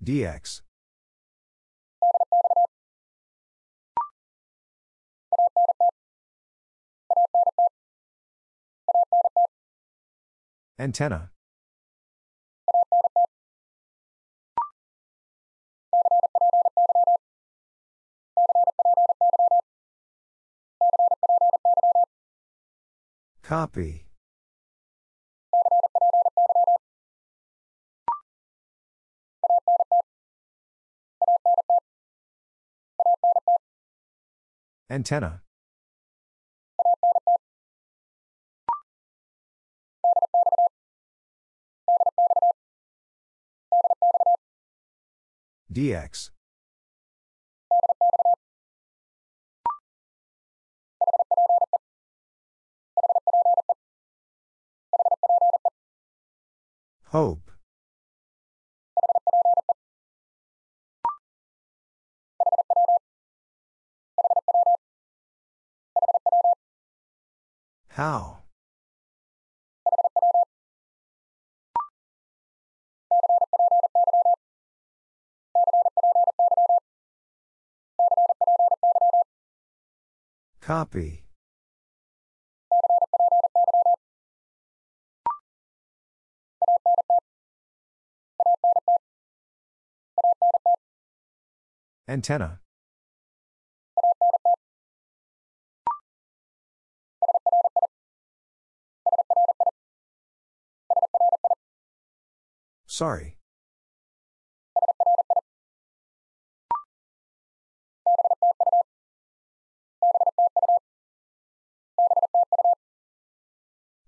D X. Antenna. Copy. Antenna. D X. Hope. How? Copy. Antenna. Sorry.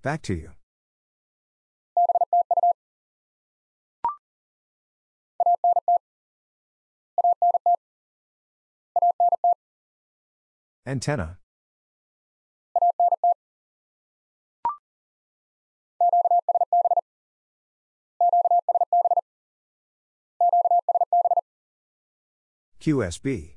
Back to you. Antenna. Q S B.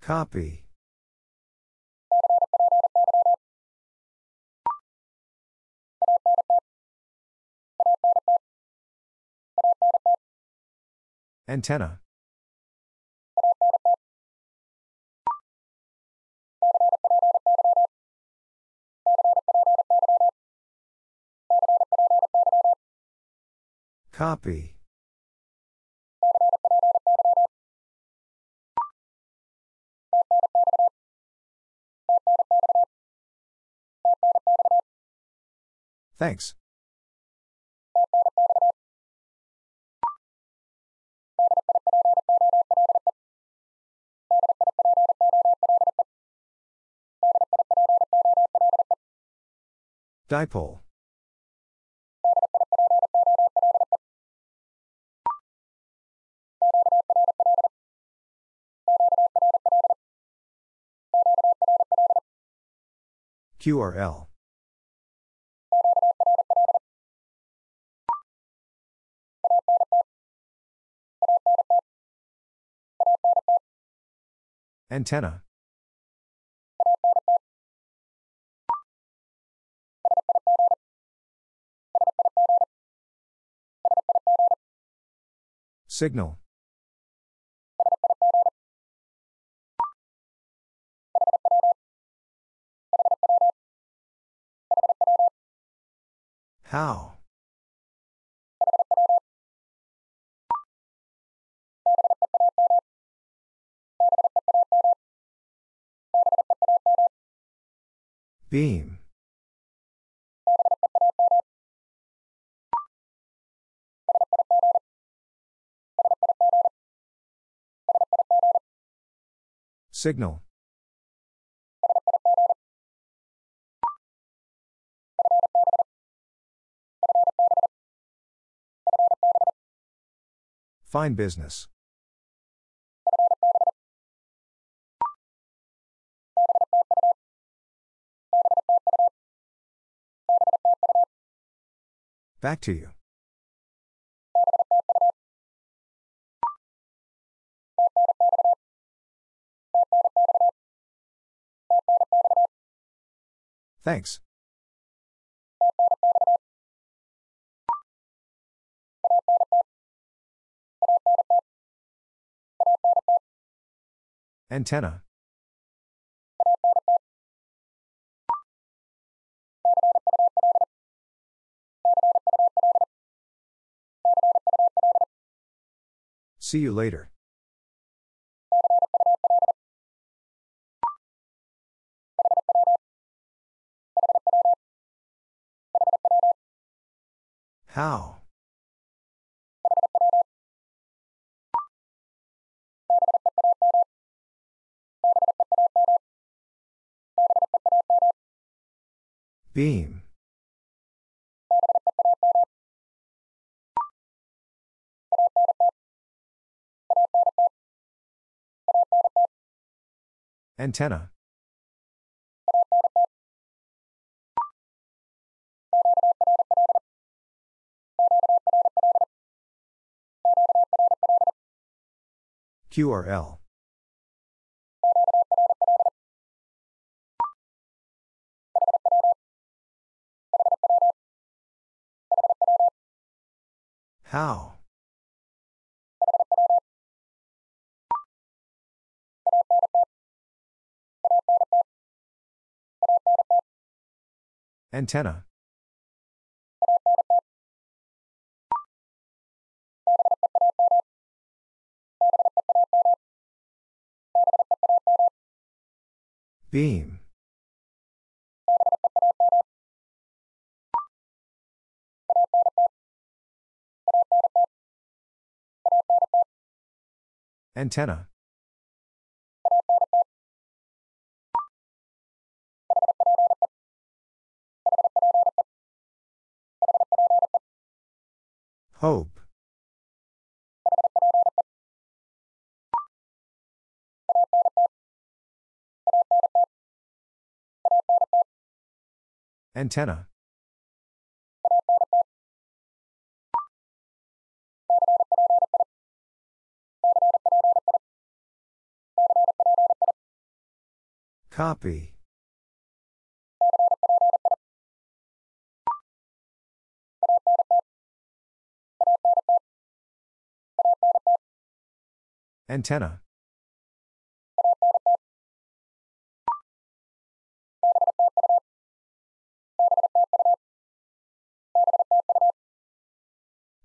Copy. Antenna. Copy. Thanks. Dipole. Q R L. Antenna. Signal. How? Beam. Signal. Fine business. Back to you. Thanks. Antenna. See you later. How? Beam. Antenna. Q R L. How? Antenna. Beam. Antenna. Hope. Antenna. Copy. Antenna.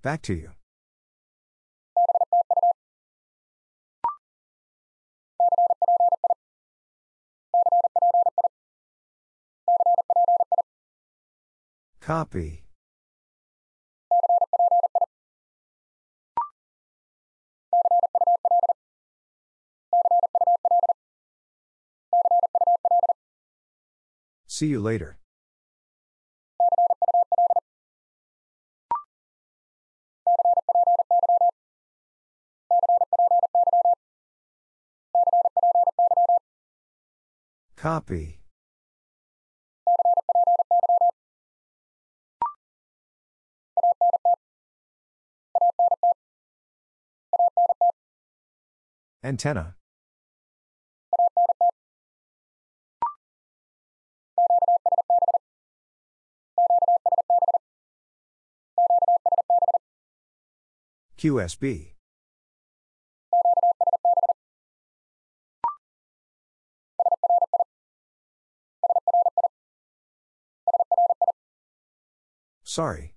Back to you. Copy. See you later. Copy. Antenna. Q S B. Sorry.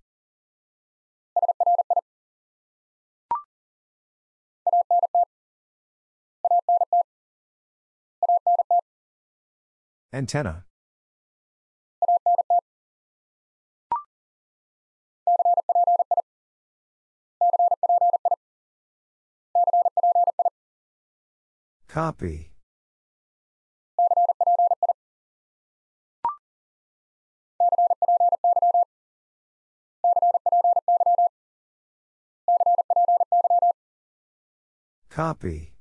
Antenna. Copy. Copy.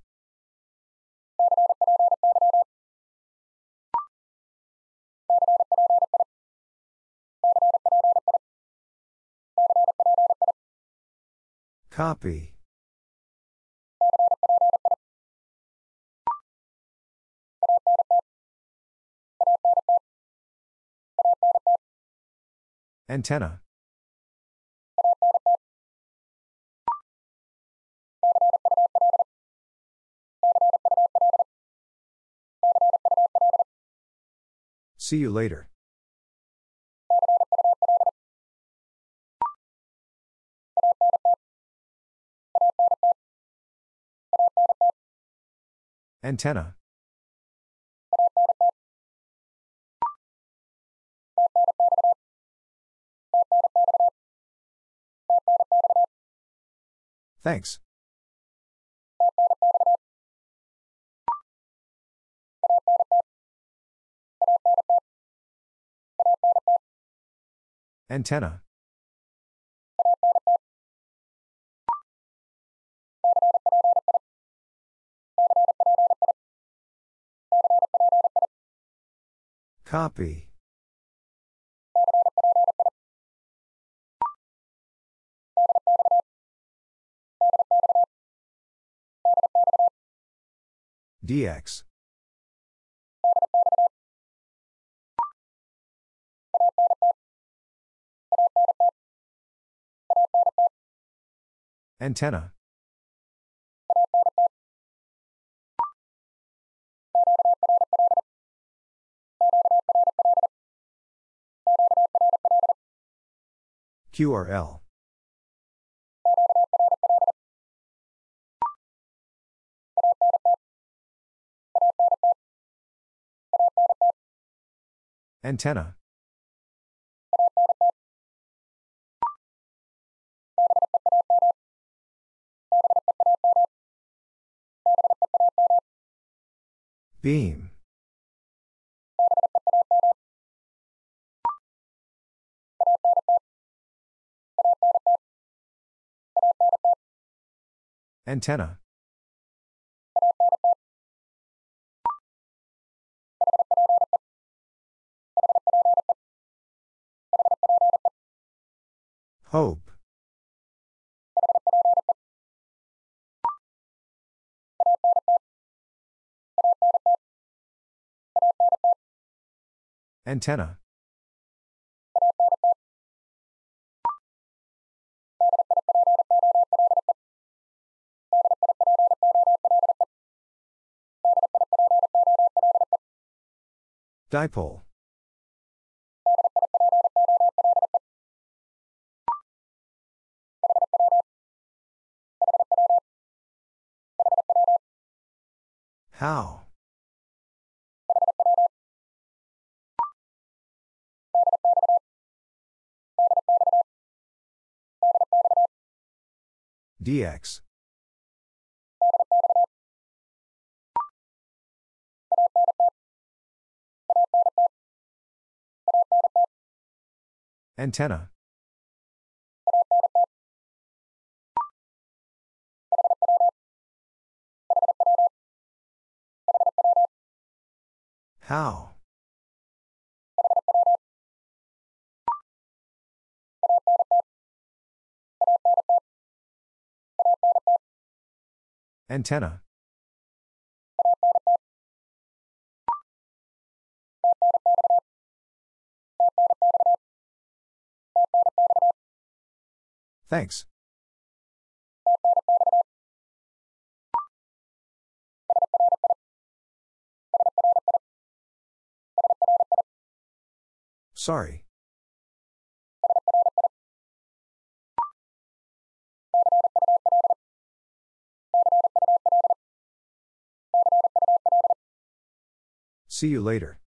Copy. Antenna. See you later. Antenna. Thanks. Antenna. Copy. D X. Antenna. Q R L. Antenna. Beam. Antenna. Hope. Antenna. Dipole. How? D X. Antenna. How? Antenna. Thanks. Sorry. See you later.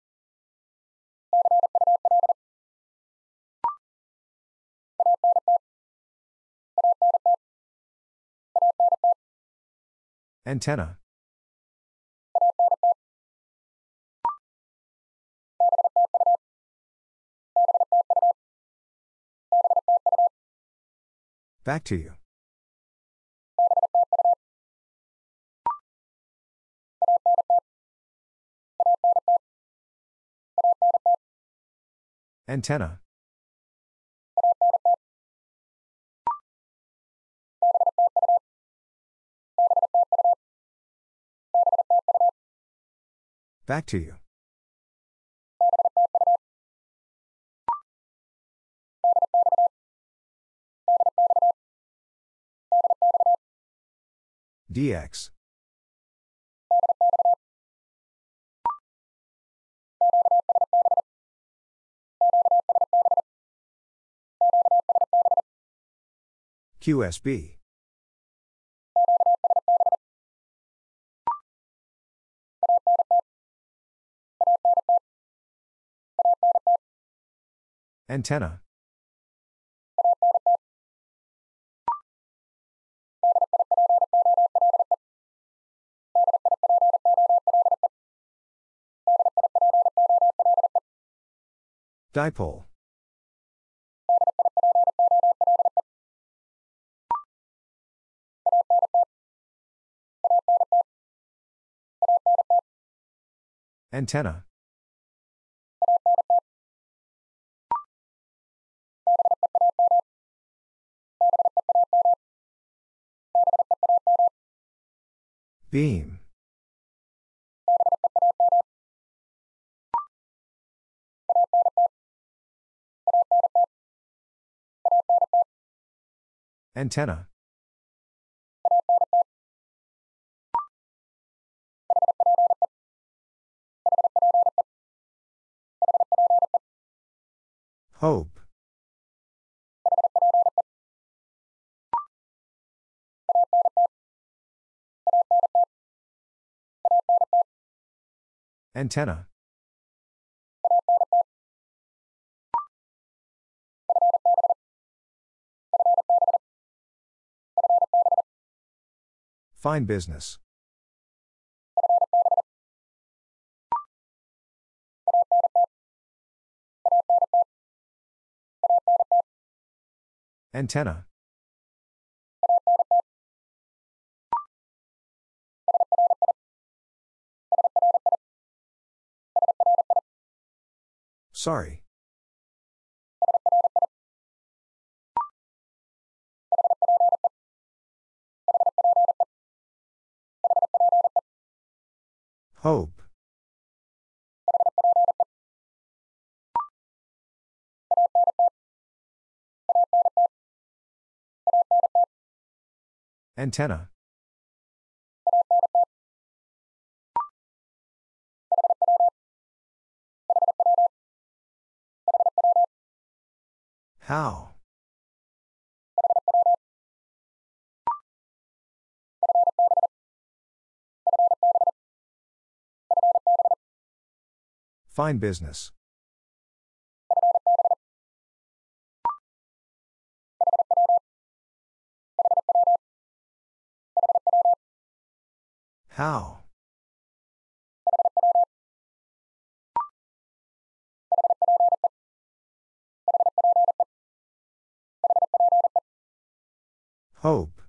Antenna. Back to you. Antenna. Back to you. D X. Q S B. Antenna. Dipole. Antenna. Beam. Antenna. Hope. Antenna. Fine business. Antenna. Sorry. Hope. Antenna. How? Fine business. How? Hope.